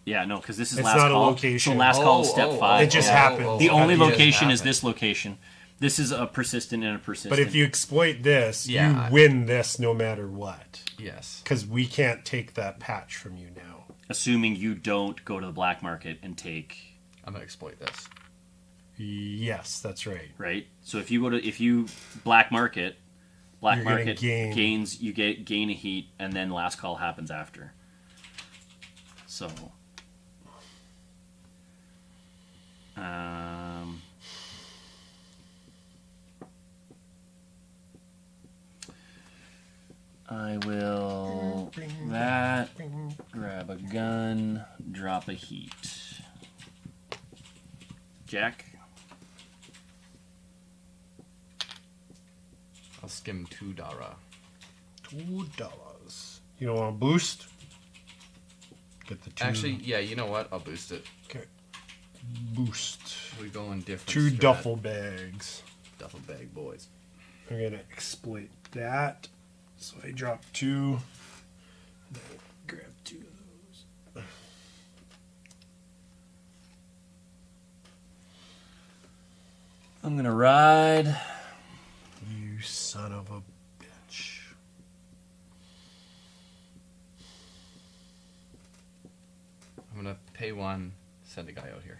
Yeah, no, because this is it's last not call. A location. So last oh, call is step oh, five. It just oh, happened. Oh, oh, the only location is this location. This is a persistent and a persistent. But if you exploit this, yeah, you I... win this no matter what. Yes. Because we can't take that patch from you now. Assuming you don't go to the black market and take... I'm going to exploit this. Yes, that's right. Right? So if you go to... If you black market... Black You're market gain. gains you get gain a heat and then last call happens after. So, um, I will that grab a gun, drop a heat. Jack. I'll skim two Dara. Two dollars. You don't want to boost? Get the two. Actually, yeah, you know what? I'll boost it. Okay. Boost. We're going different. Two strat. duffel bags. Duffel bag boys. I'm going to exploit that. So I drop two. Grab two of those. I'm going to ride. You son of a... I'm gonna pay one, send a guy out here.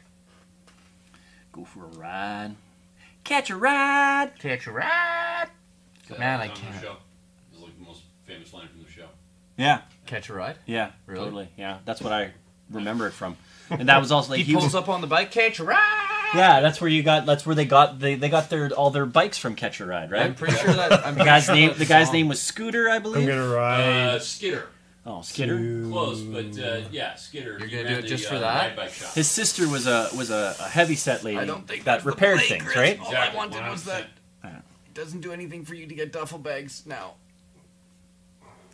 Go for a ride. Catch a ride! Catch a ride! Man, I can't. It's like the most famous line from the show. Yeah. Catch a ride? Yeah, really? Totally. Yeah, that's what I remember it from. And that was also like he, he pulls was, up on the bike, catch a ride! Yeah, that's where you got. That's where they got. They they got their all their bikes from Catch a Ride, right? I'm pretty sure that. I'm the guy's sure name. The guy's song. name was Scooter, I believe. I'm gonna ride. Uh, Skitter. Oh, Skitter. Close, but uh, yeah, Skitter. You're gonna do it the, just for uh, that. His sister was a was a, a heavy set lady I don't think that repaired things, Chris. right? Exactly. All I wanted one hundred percent. Was that. It doesn't do anything for you to get duffel bags now.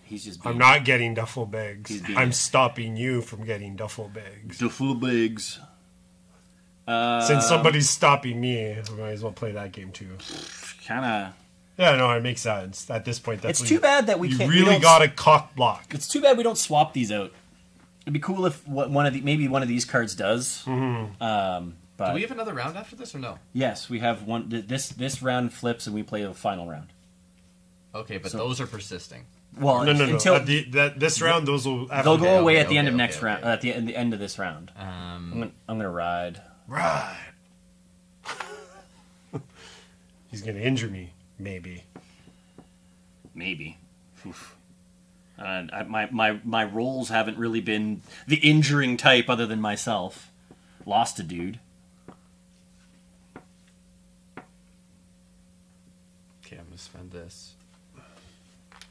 He's just. I'm not getting duffel bags. I'm stopping you from getting duffel bags. Duffel bags. Uh, Since somebody's stopping me, I might as well play that game too. Kind of. Yeah, no, it makes sense. At this point, that's it's too bad that we can't. You really got a cock block. It's too bad we don't swap these out. It'd be cool if one of the maybe one of these cards does. Mm-hmm. um, but do we have another round after this or no? Yes, we have one. This this round flips and we play a final round. Okay, but so, those are persisting. Well, no, no, no. Until at the, that, this round, those will. After they'll go okay, away okay, at the okay, end okay, of next okay, round. Okay. Uh, at the end, the end of this round, um, I'm, gonna, I'm gonna ride. Ride. He's gonna injure me. Maybe. Maybe. Oof. Uh, I, my, my, my roles haven't really been the injuring type other than myself. Lost a dude. Okay, I'm going to spend this.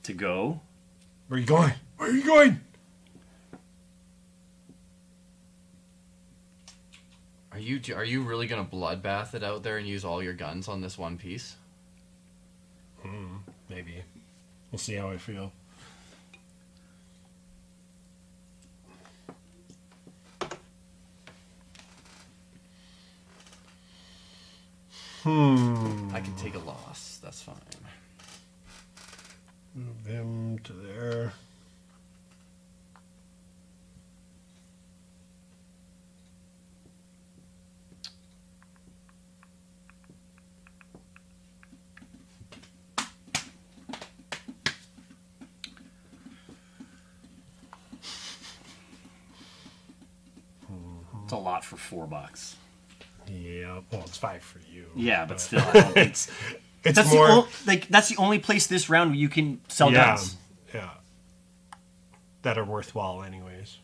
To go? Where are you going? Where are you going? Are you, are you really going to bloodbath it out there and use all your guns on this one piece? Mm, maybe. We'll see how I feel. Hmm. I can take a loss. That's fine. Move him to there. A lot for four bucks. Yeah, well, it's five for you. Yeah, but, but still, it's it's that's more the o like that's the only place this round where you can sell yeah, guns. Yeah, that are worthwhile, anyways.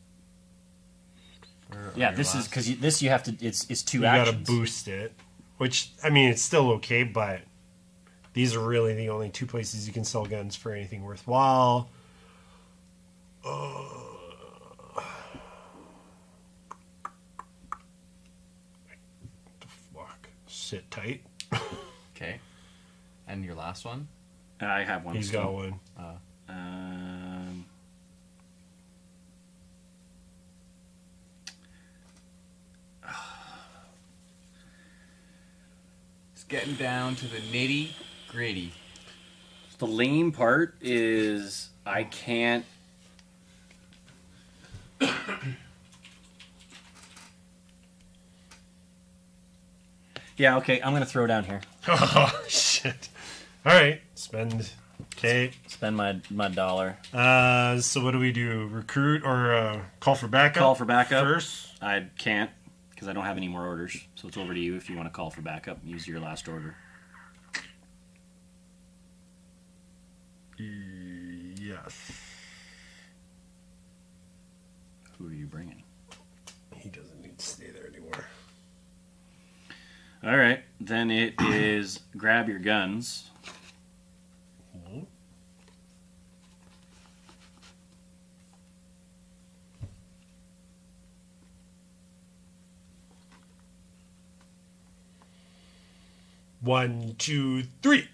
Where yeah, this is because this you have to. It's it's two. You actions. Gotta boost it, which I mean, it's still okay, but these are really the only two places you can sell guns for anything worthwhile. Oh. Uh, Sit tight. Okay. And your last one? I have one. He's still. got one. Uh, um, it's getting down to the nitty gritty. The lame part is I can't... Yeah, okay, I'm going to throw down here. Oh, shit. All right, spend. Okay. Spend my my dollar. Uh, so what do we do? Recruit or uh, call for backup? Call for backup. First? I can't because I don't have any more orders. So it's over to you if you want to call for backup and use your last order. Yes. Who are you bringing? He doesn't need to stay there anymore. All right, then it is grab your guns. Mm-hmm. One, two, three.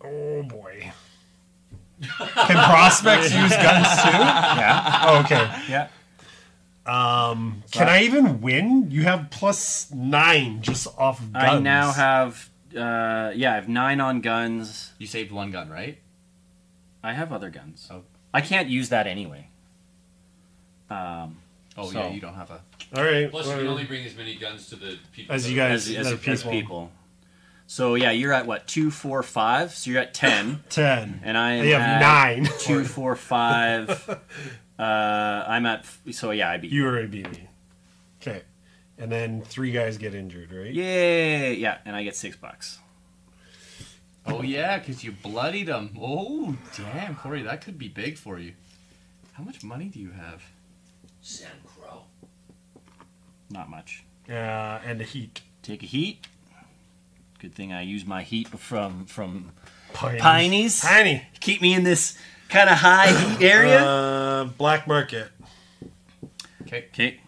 Oh boy! Can prospects use guns too? Yeah. Oh, okay. Yeah. Um, can I even win? You have plus nine just off of guns. I now have, uh, yeah, I have nine on guns. You saved one gun, right? I have other guns. Oh. I can't use that anyway. Um, oh, so. yeah, you don't have a... All right. Plus, well, you can only bring as many guns to the people. As you guys, as, as, as, people. as people. So, yeah, you're at, what, two, four, five? So you're at ten. ten. And I am you have nine. two, four, five... Uh, I'm at, so yeah, I beat you. You already beat me. Okay. And then three guys get injured, right? Yeah, yeah, and I get six bucks. Oh, yeah, because you bloodied them. Oh, damn, Cory, that could be big for you. How much money do you have? Sam Crow. Not much. Yeah, uh, and a heat. Take a heat. Good thing I used my heat from, from Piney's. Piney's. Piney. Keep me in this... kind of high heat area. Uh, black market. Okay. Okay.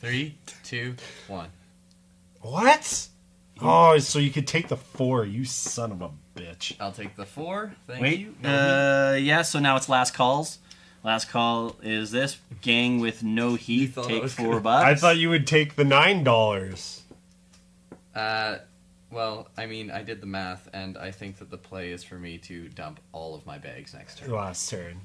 Three, two, one. What? Oh, so you could take the four, you son of a bitch. I'll take the four. Thank Wait, you. Uh, yeah, so now it's last calls. Last call is this. Gang with no heat, take four gonna... bucks. I thought you would take the nine dollars. Uh, well, I mean, I did the math, and I think that the play is for me to dump all of my bags next turn. Last turn.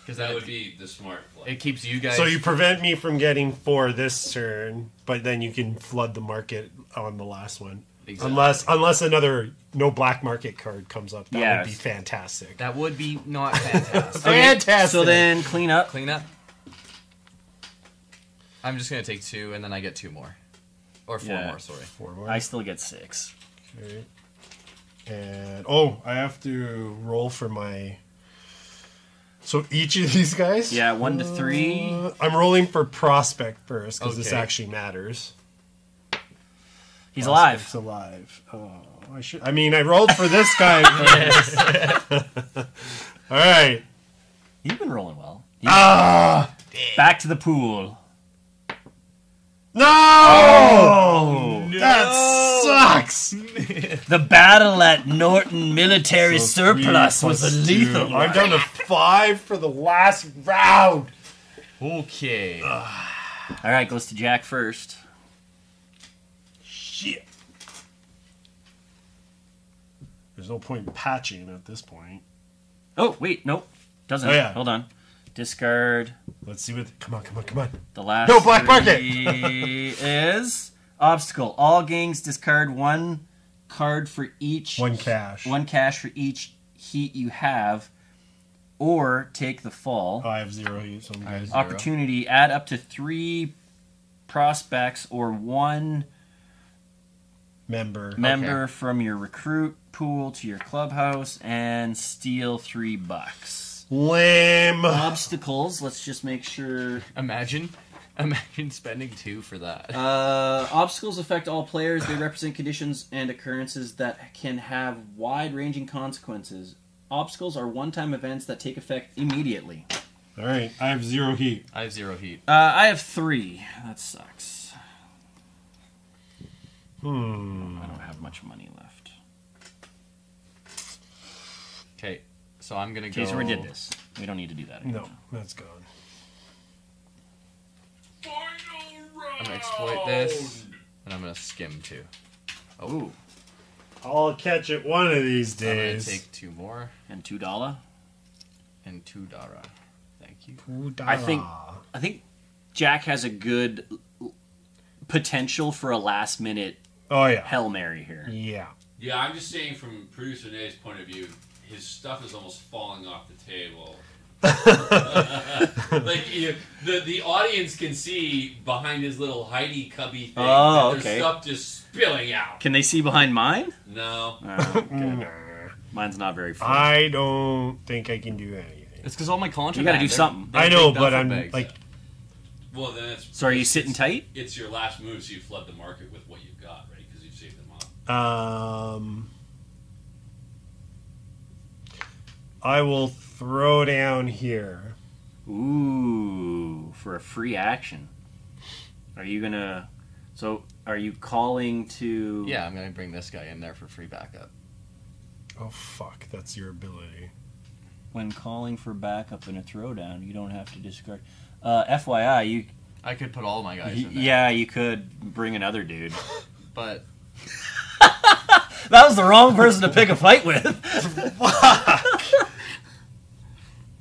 Because that would be the smart play. It keeps you guys... So you prevent me from getting four this turn, but then you can flood the market on the last one. Exactly. Unless unless another no black market card comes up. That yes. would be fantastic. That would be not fantastic. Fantastic! So then, clean up. Clean up. I'm just going to take two, and then I get two more. Or four yeah. more, sorry. Four more. I still get six. Okay. And oh, I have to roll for my. So each of these guys. Yeah, one to three. Uh, I'm rolling for prospect first because okay. this actually matters. He's Prospect's alive. Alive. Oh, I should. I mean, I rolled for this guy. All right. You've been rolling well. Ah! Uh, back to the pool. No! Oh, no! That sucks! The battle at Norton Military so Surplus was a lethal one. I'm down to five for the last round. Okay. Uh, all right, goes to Jack first. Shit. There's no point in patching at this point. Oh, wait, nope. Doesn't. Oh, yeah. Hold on. Discard. Let's see what. The, come on, come on, come on. The last. No black market. Is obstacle. All gangs discard one card for each. One cash. One cash for each heat you have, or take the fall. Oh, I have zero heat. So I have zero. Opportunity. Add up to three prospects or one member member okay. from your recruit pool to your clubhouse and steal three bucks. Lame. Obstacles. Let's just make sure. Imagine, imagine spending two for that. Uh, obstacles affect all players. They represent conditions and occurrences that can have wide-ranging consequences. Obstacles are one-time events that take effect immediately. All right. I have zero heat. I have zero heat. Uh, I have three. That sucks. Hmm. I don't have much money left. Okay. So I'm going to go... Okay, so we did this. We don't need to do that anymore. No, that's gone. Final round! I'm going to exploit this, and I'm going to skim two. Oh. Ooh. I'll catch it one of these days. I'm going to take two more. And two dollar. And two dollar. Thank you. Two dollar. I think, I think Jack has a good potential for a last-minute oh, yeah. Hail Mary here. Yeah. Yeah, I'm just saying from producer Nate's point of view... His stuff is almost falling off the table. Like you, the the audience can see behind his little hidey cubby thing. Oh, okay. There's stuff just spilling out. Can they see behind mine? No. Oh, okay. Nah. Mine's not very fun. I don't think I can do anything. It's because all my contraband. You got to do something. They're, they're I know, but I'm bags, like. So. Well, then. It's, so are you sitting tight? It's your last move, so you flood the market with what you've got, right? Because you've saved them up. Um. I will throw down here. Ooh, for a free action. Are you gonna? So, are you calling to? Yeah, I'm gonna bring this guy in there for free backup. Oh fuck, that's your ability. When calling for backup in a throwdown, you don't have to discard. Uh, F Y I, you. I could put all my guys you, in there. Yeah, you could bring another dude. But. That was the wrong person to pick a fight with. Fuck.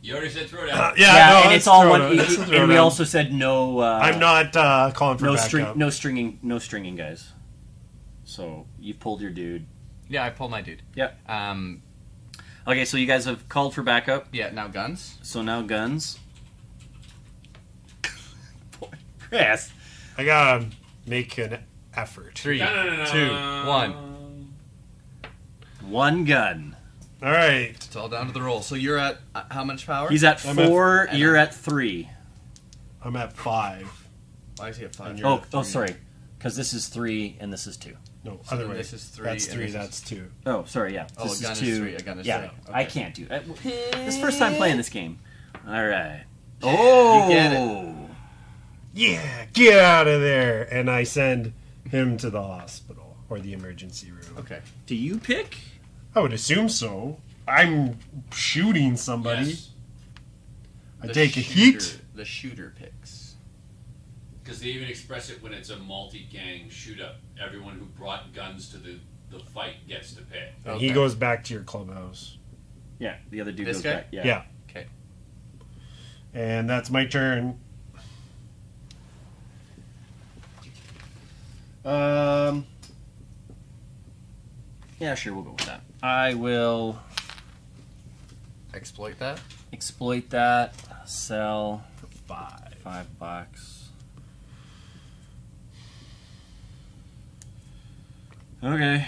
You already said throwdown. Uh, yeah, yeah, no, and it's all one. It, and down. We also said no. Uh, I'm not uh, calling for no backup. String, no stringing. No stringing guys. So you pulled your dude. Yeah, I pulled my dude. Yeah. Um. Okay, so you guys have called for backup. Yeah. Now guns. So now guns. Yes. I gotta make an effort. Three, no, no, no, two, no. one. One gun. All right. It's all down to the roll. So you're at uh, how much power? He's at I'm four. At, you're at three. I'm at five. Why is he at five? Oh, at oh, sorry. Because this is three and this is two. No, so other way. This is three. That's three. That's two. Oh, sorry. Yeah. Oh, this a gun is, two. is three. A gun is yeah. Three. Okay. I can't do it. This is first time playing this game. All right. Oh. You get it. Yeah, get out of there! And I send him to the hospital or the emergency room. Okay. Do you pick? I would assume so. I'm shooting somebody. Yes. I the take shooter, a heat. The shooter picks. Because they even express it when it's a multi-gang shoot-up. Everyone who brought guns to the, the fight gets to pick. And okay. He goes back to your clubhouse. Yeah, the other dude this goes guy? back. Yeah. yeah. Okay. And that's my turn. Um. Yeah, sure, we'll go with that. I will exploit that. Exploit that. Sell for five. Five bucks. Okay.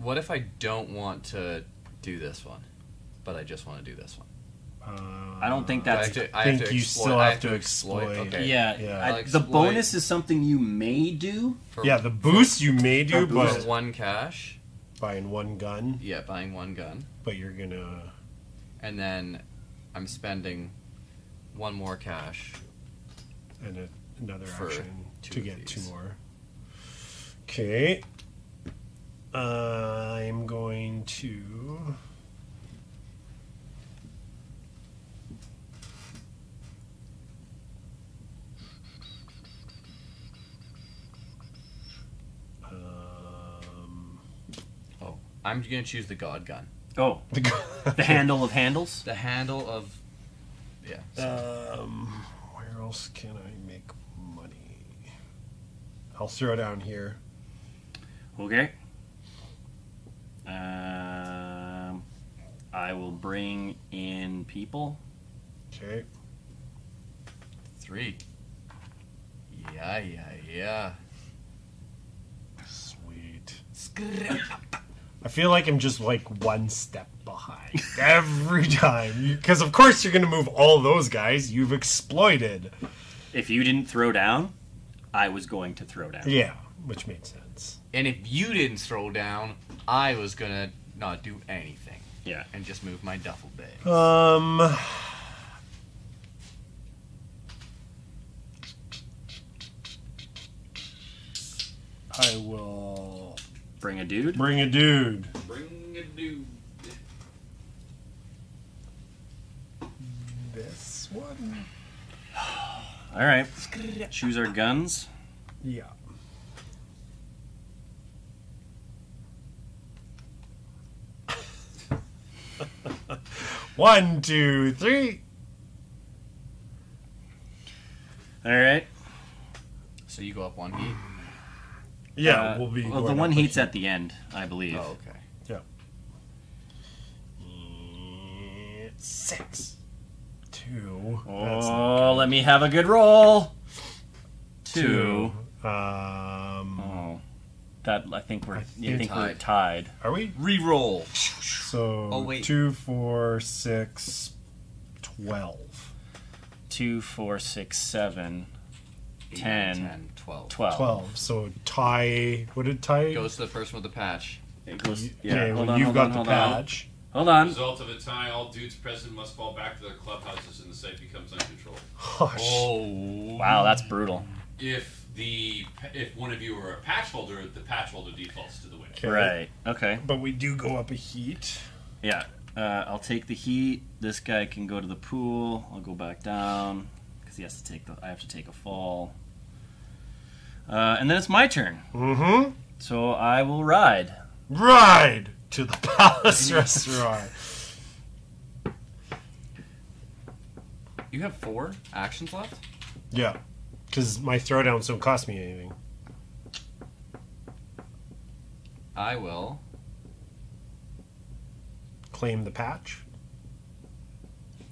What if I don't want to do this one, but I just want to do this one? Uh, I don't think that's... I, have to, I think have you exploit. still have, have to exploit. exploit. Okay. Yeah, yeah. I, exploit. The bonus is something you may do. For, yeah, the boost you may do, but... For one cash. Buying one gun. Yeah, buying one gun. But you're gonna... And then I'm spending one more cash. And a, another action to get two more. Okay. Uh, I'm going to... I'm going to choose the God Gun. Oh. The, the handle of handles? The handle of... Yeah. So. Um, where else can I make money? I'll throw down here. Okay. Um, I will bring in people. Okay. Three. Yeah, yeah, yeah. Sweet. I feel like I'm just like one step behind every time. Because of course you're going to move all those guys you've exploited. If you didn't throw down, I was going to throw down. Yeah, which made sense. And if you didn't throw down, I was going to not do anything. Yeah. And just move my duffel bag. Um... I will... Bring a dude? Bring a dude. Bring a dude. This one. All right. Choose our guns. Yeah. One, two, three. All right. So you go up one heat. Yeah, uh, we'll be. Well, the one heat's at the end, I believe. Oh, okay. Yeah. Six. Two. Oh, let me have a good roll. Two. Two. Um. Oh. That I think we're. I think, I think tied. we're tied. Are we? Reroll. So. Oh wait. Two, four, six, twelve. Two, four, six, seven. ten, ten twelve. twelve. twelve. So tie, what did tie? Goes to the person with the patch. It goes, yeah, okay, hold well, on, you've hold got on, the hold patch. On. Hold on. As a result of a tie, all dudes present must fall back to their clubhouses and the site becomes uncontrollable. Oh, oh wow, that's brutal. if the if one of you are a patch holder, the patch holder defaults to the winner. Okay. Right. Okay. But we do go up a heat. Yeah. Uh, I'll take the heat. This guy can go to the pool. I'll go back down because he has to take the. I have to take a fall. Uh, and then it's my turn. Mm-hmm. So I will ride. Ride to the Palace Restaurant. You have four actions left? Yeah. Because my throwdowns don't cost me anything. I will... claim the patch.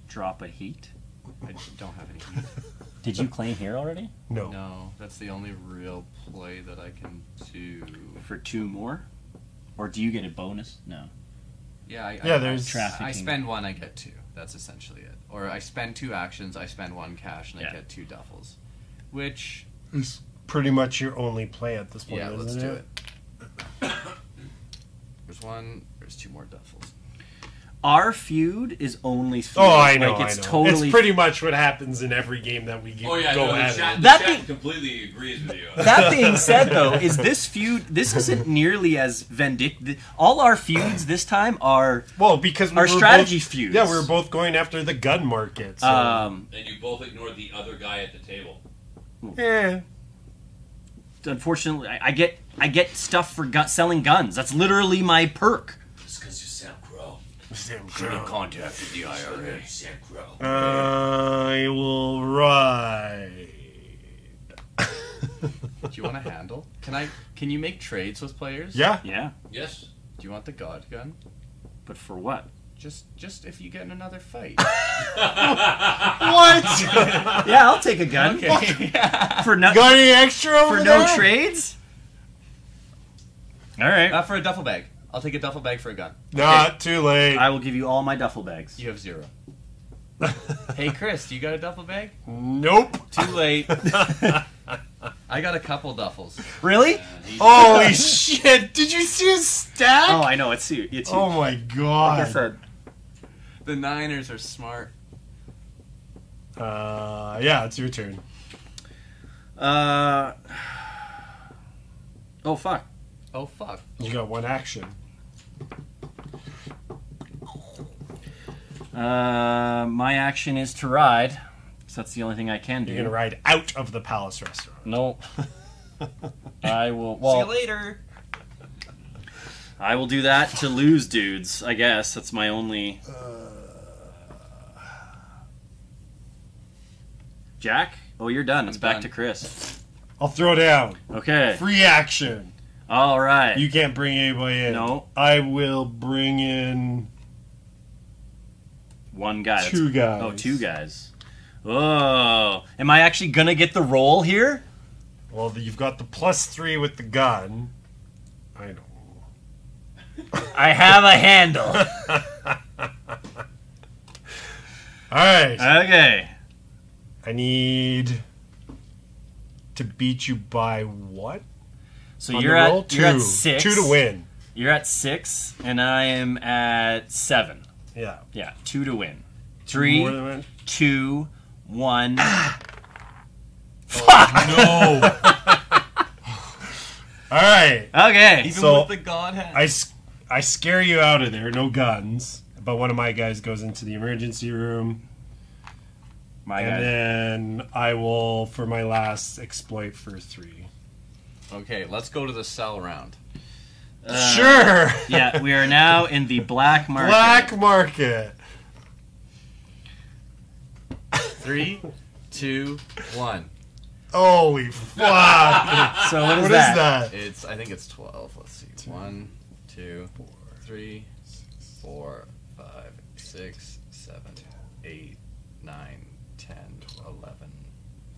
Drop a heat. I don't have any heat. Did you claim here already? No. No, that's the only real play that I can do. For two more? Or do you get a bonus? No. Yeah, I, yeah, I, there's... I, I spend one, I get two. That's essentially it. Or I spend two actions, I spend one cash, and yeah. I get two duffels. Which is pretty much your only play at this point, yeah, isn't let's do it? it. There's one, there's two more duffels. Our feud is only feud. Oh, I know, like, it's I know. Totally it's pretty much what happens in every game that we oh, yeah, go no, at. Chat, that thing, completely agrees with you. That being said, though, is this feud, this isn't nearly as vindictive. All our feuds this time are well, because we our strategy both, feuds. Yeah, we were both going after the gun market. So. Um, and you both ignored the other guy at the table. Yeah. Unfortunately, I, I get I get stuff for gu selling guns. That's literally my perk. It's because you're Sam Crow. Sam Crow. Contacted the I R A. Sam Crow. I will ride. Do you want to handle? Can I? Can you make trades with players? Yeah. Yeah. Yes. Do you want the God gun? But for what? Just, just if you get in another fight. What? Yeah, I'll take a gun. Okay. For no, got any extra over for there? No trades. All right. Uh, for a duffel bag, I'll take a duffel bag for a gun. Not okay. Too late. I will give you all my duffel bags. You have zero. Hey, Chris, do you got a duffel bag? Nope. Too late. I got a couple duffels. Really? Uh, Holy shit! Did you see his stack? Oh, I know. It's you. It's oh my god. Like I said. The Niners are smart. Uh, yeah, it's your turn. Uh, oh fuck! Oh fuck! You got one action. Uh, my action is to ride. So that's the only thing I can do. You're gonna ride out of the Palace Restaurant. No. I will. Well, see you later. I will do that to lose, dudes. I guess that's my only. Uh... Jack, oh, you're done. It's I'm back done. to Chris. I'll throw down. Okay. Free action. All right. You can't bring anybody in. No. I will bring in one guy. Two guys. Oh, two guys. Oh. Am I actually gonna get the roll here? Well, you've got the plus three with the gun. I don't know. I have a handle. Alright. Okay. I need to beat you by what? So you're at, two. you're at six. Two to win. You're at six, and I am at seven. Yeah. Yeah, two to win. Three, More than win. two, one. Ah. Fuck! Oh, no! All right. Okay. Even so with the godhead. I, I scare you out of there. No guns. But one of my guys goes into the emergency room. My and guy. Then I will, for my last exploit, for three. Okay, let's go to the cell round. Uh, sure. Yeah, we are now in the black market. Black market. Three, two, one. Holy fuck! So what is, what that? is that? It's I think it's twelve. Let's see. Two, one, two, four, three, six, four, five, six, seven, eight, nine, ten, eleven,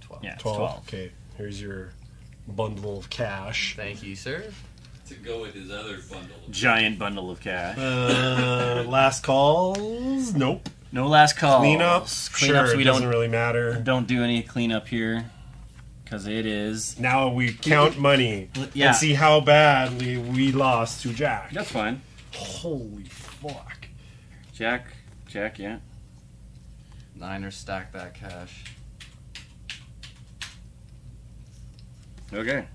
twelve. Yeah, twelve. twelve. Okay, here's your bundle of cash. Thank you, sir. To go with his other bundle of giant bundle of cash. Uh, last calls? Nope. No last calls. Cleanups? Cleanups sure, we it doesn't don't, really matter. Don't do any cleanup here. Because it is... Now we count money yeah. and see how badly we lost to Jack. That's fine. Holy fuck. Jack. Jack, yeah. Niners stack that cash. Okay.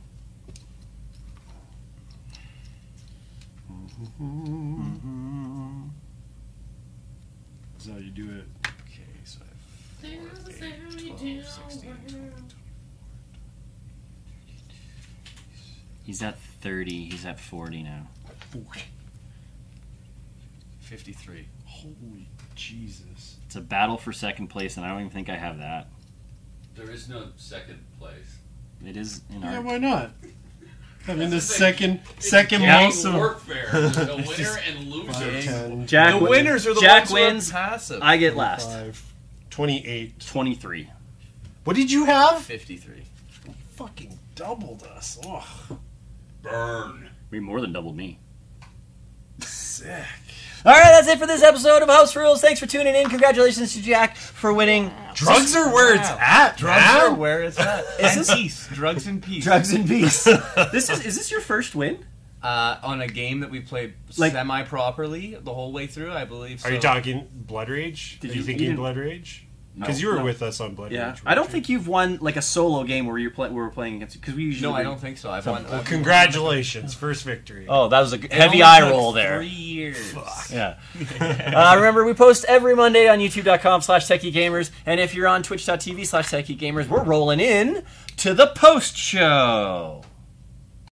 Mm-hmm. That's how you do it. Okay, so I have four, eight, twelve, sixteen, twenty, twenty-four, twenty-eight, thirty-two. He's at thirty, he's at forty now. forty. fifty-three. Holy Jesus. It's a battle for second place, and I don't even think I have that. There is no second place. It is in our... Yeah, why not? I mean, the second, second most of warfare. The winner and loser. Jack, the winners are the Jack ones wins. Who are passive. I get last. twenty-eight, twenty-three. What did you have? fifty-three. You fucking doubled us. Oh. Burn. We more than doubled me. Sick. All right, that's it for this episode of House Rules. Thanks for tuning in. Congratulations to Jack for winning. Drugs are where it's at. Drugs now? are where it's at. Is this peace? Drugs and peace. Drugs and peace. This is—is is this your first win? Uh, on a game that we played like, semi-properly the whole way through, I believe. So. Are you talking Blood Rage? Did are you, you thinking Blood Rage? Because no, you were no. with us on Blood yeah. Rage. I don't you? think you've won like a solo game where you're play, where we're playing against. Because we usually no, win. I don't think so. I've so, won. Well, I've congratulations, won. first victory. Oh, that was a it heavy eye roll there. Three years. Fuck. Yeah. uh, remember, we post every Monday on YouTube dot com slash Tech Geek Gamers, and if you're on Twitch dot T V slash Tech Geek Gamers, we're rolling in to the post show.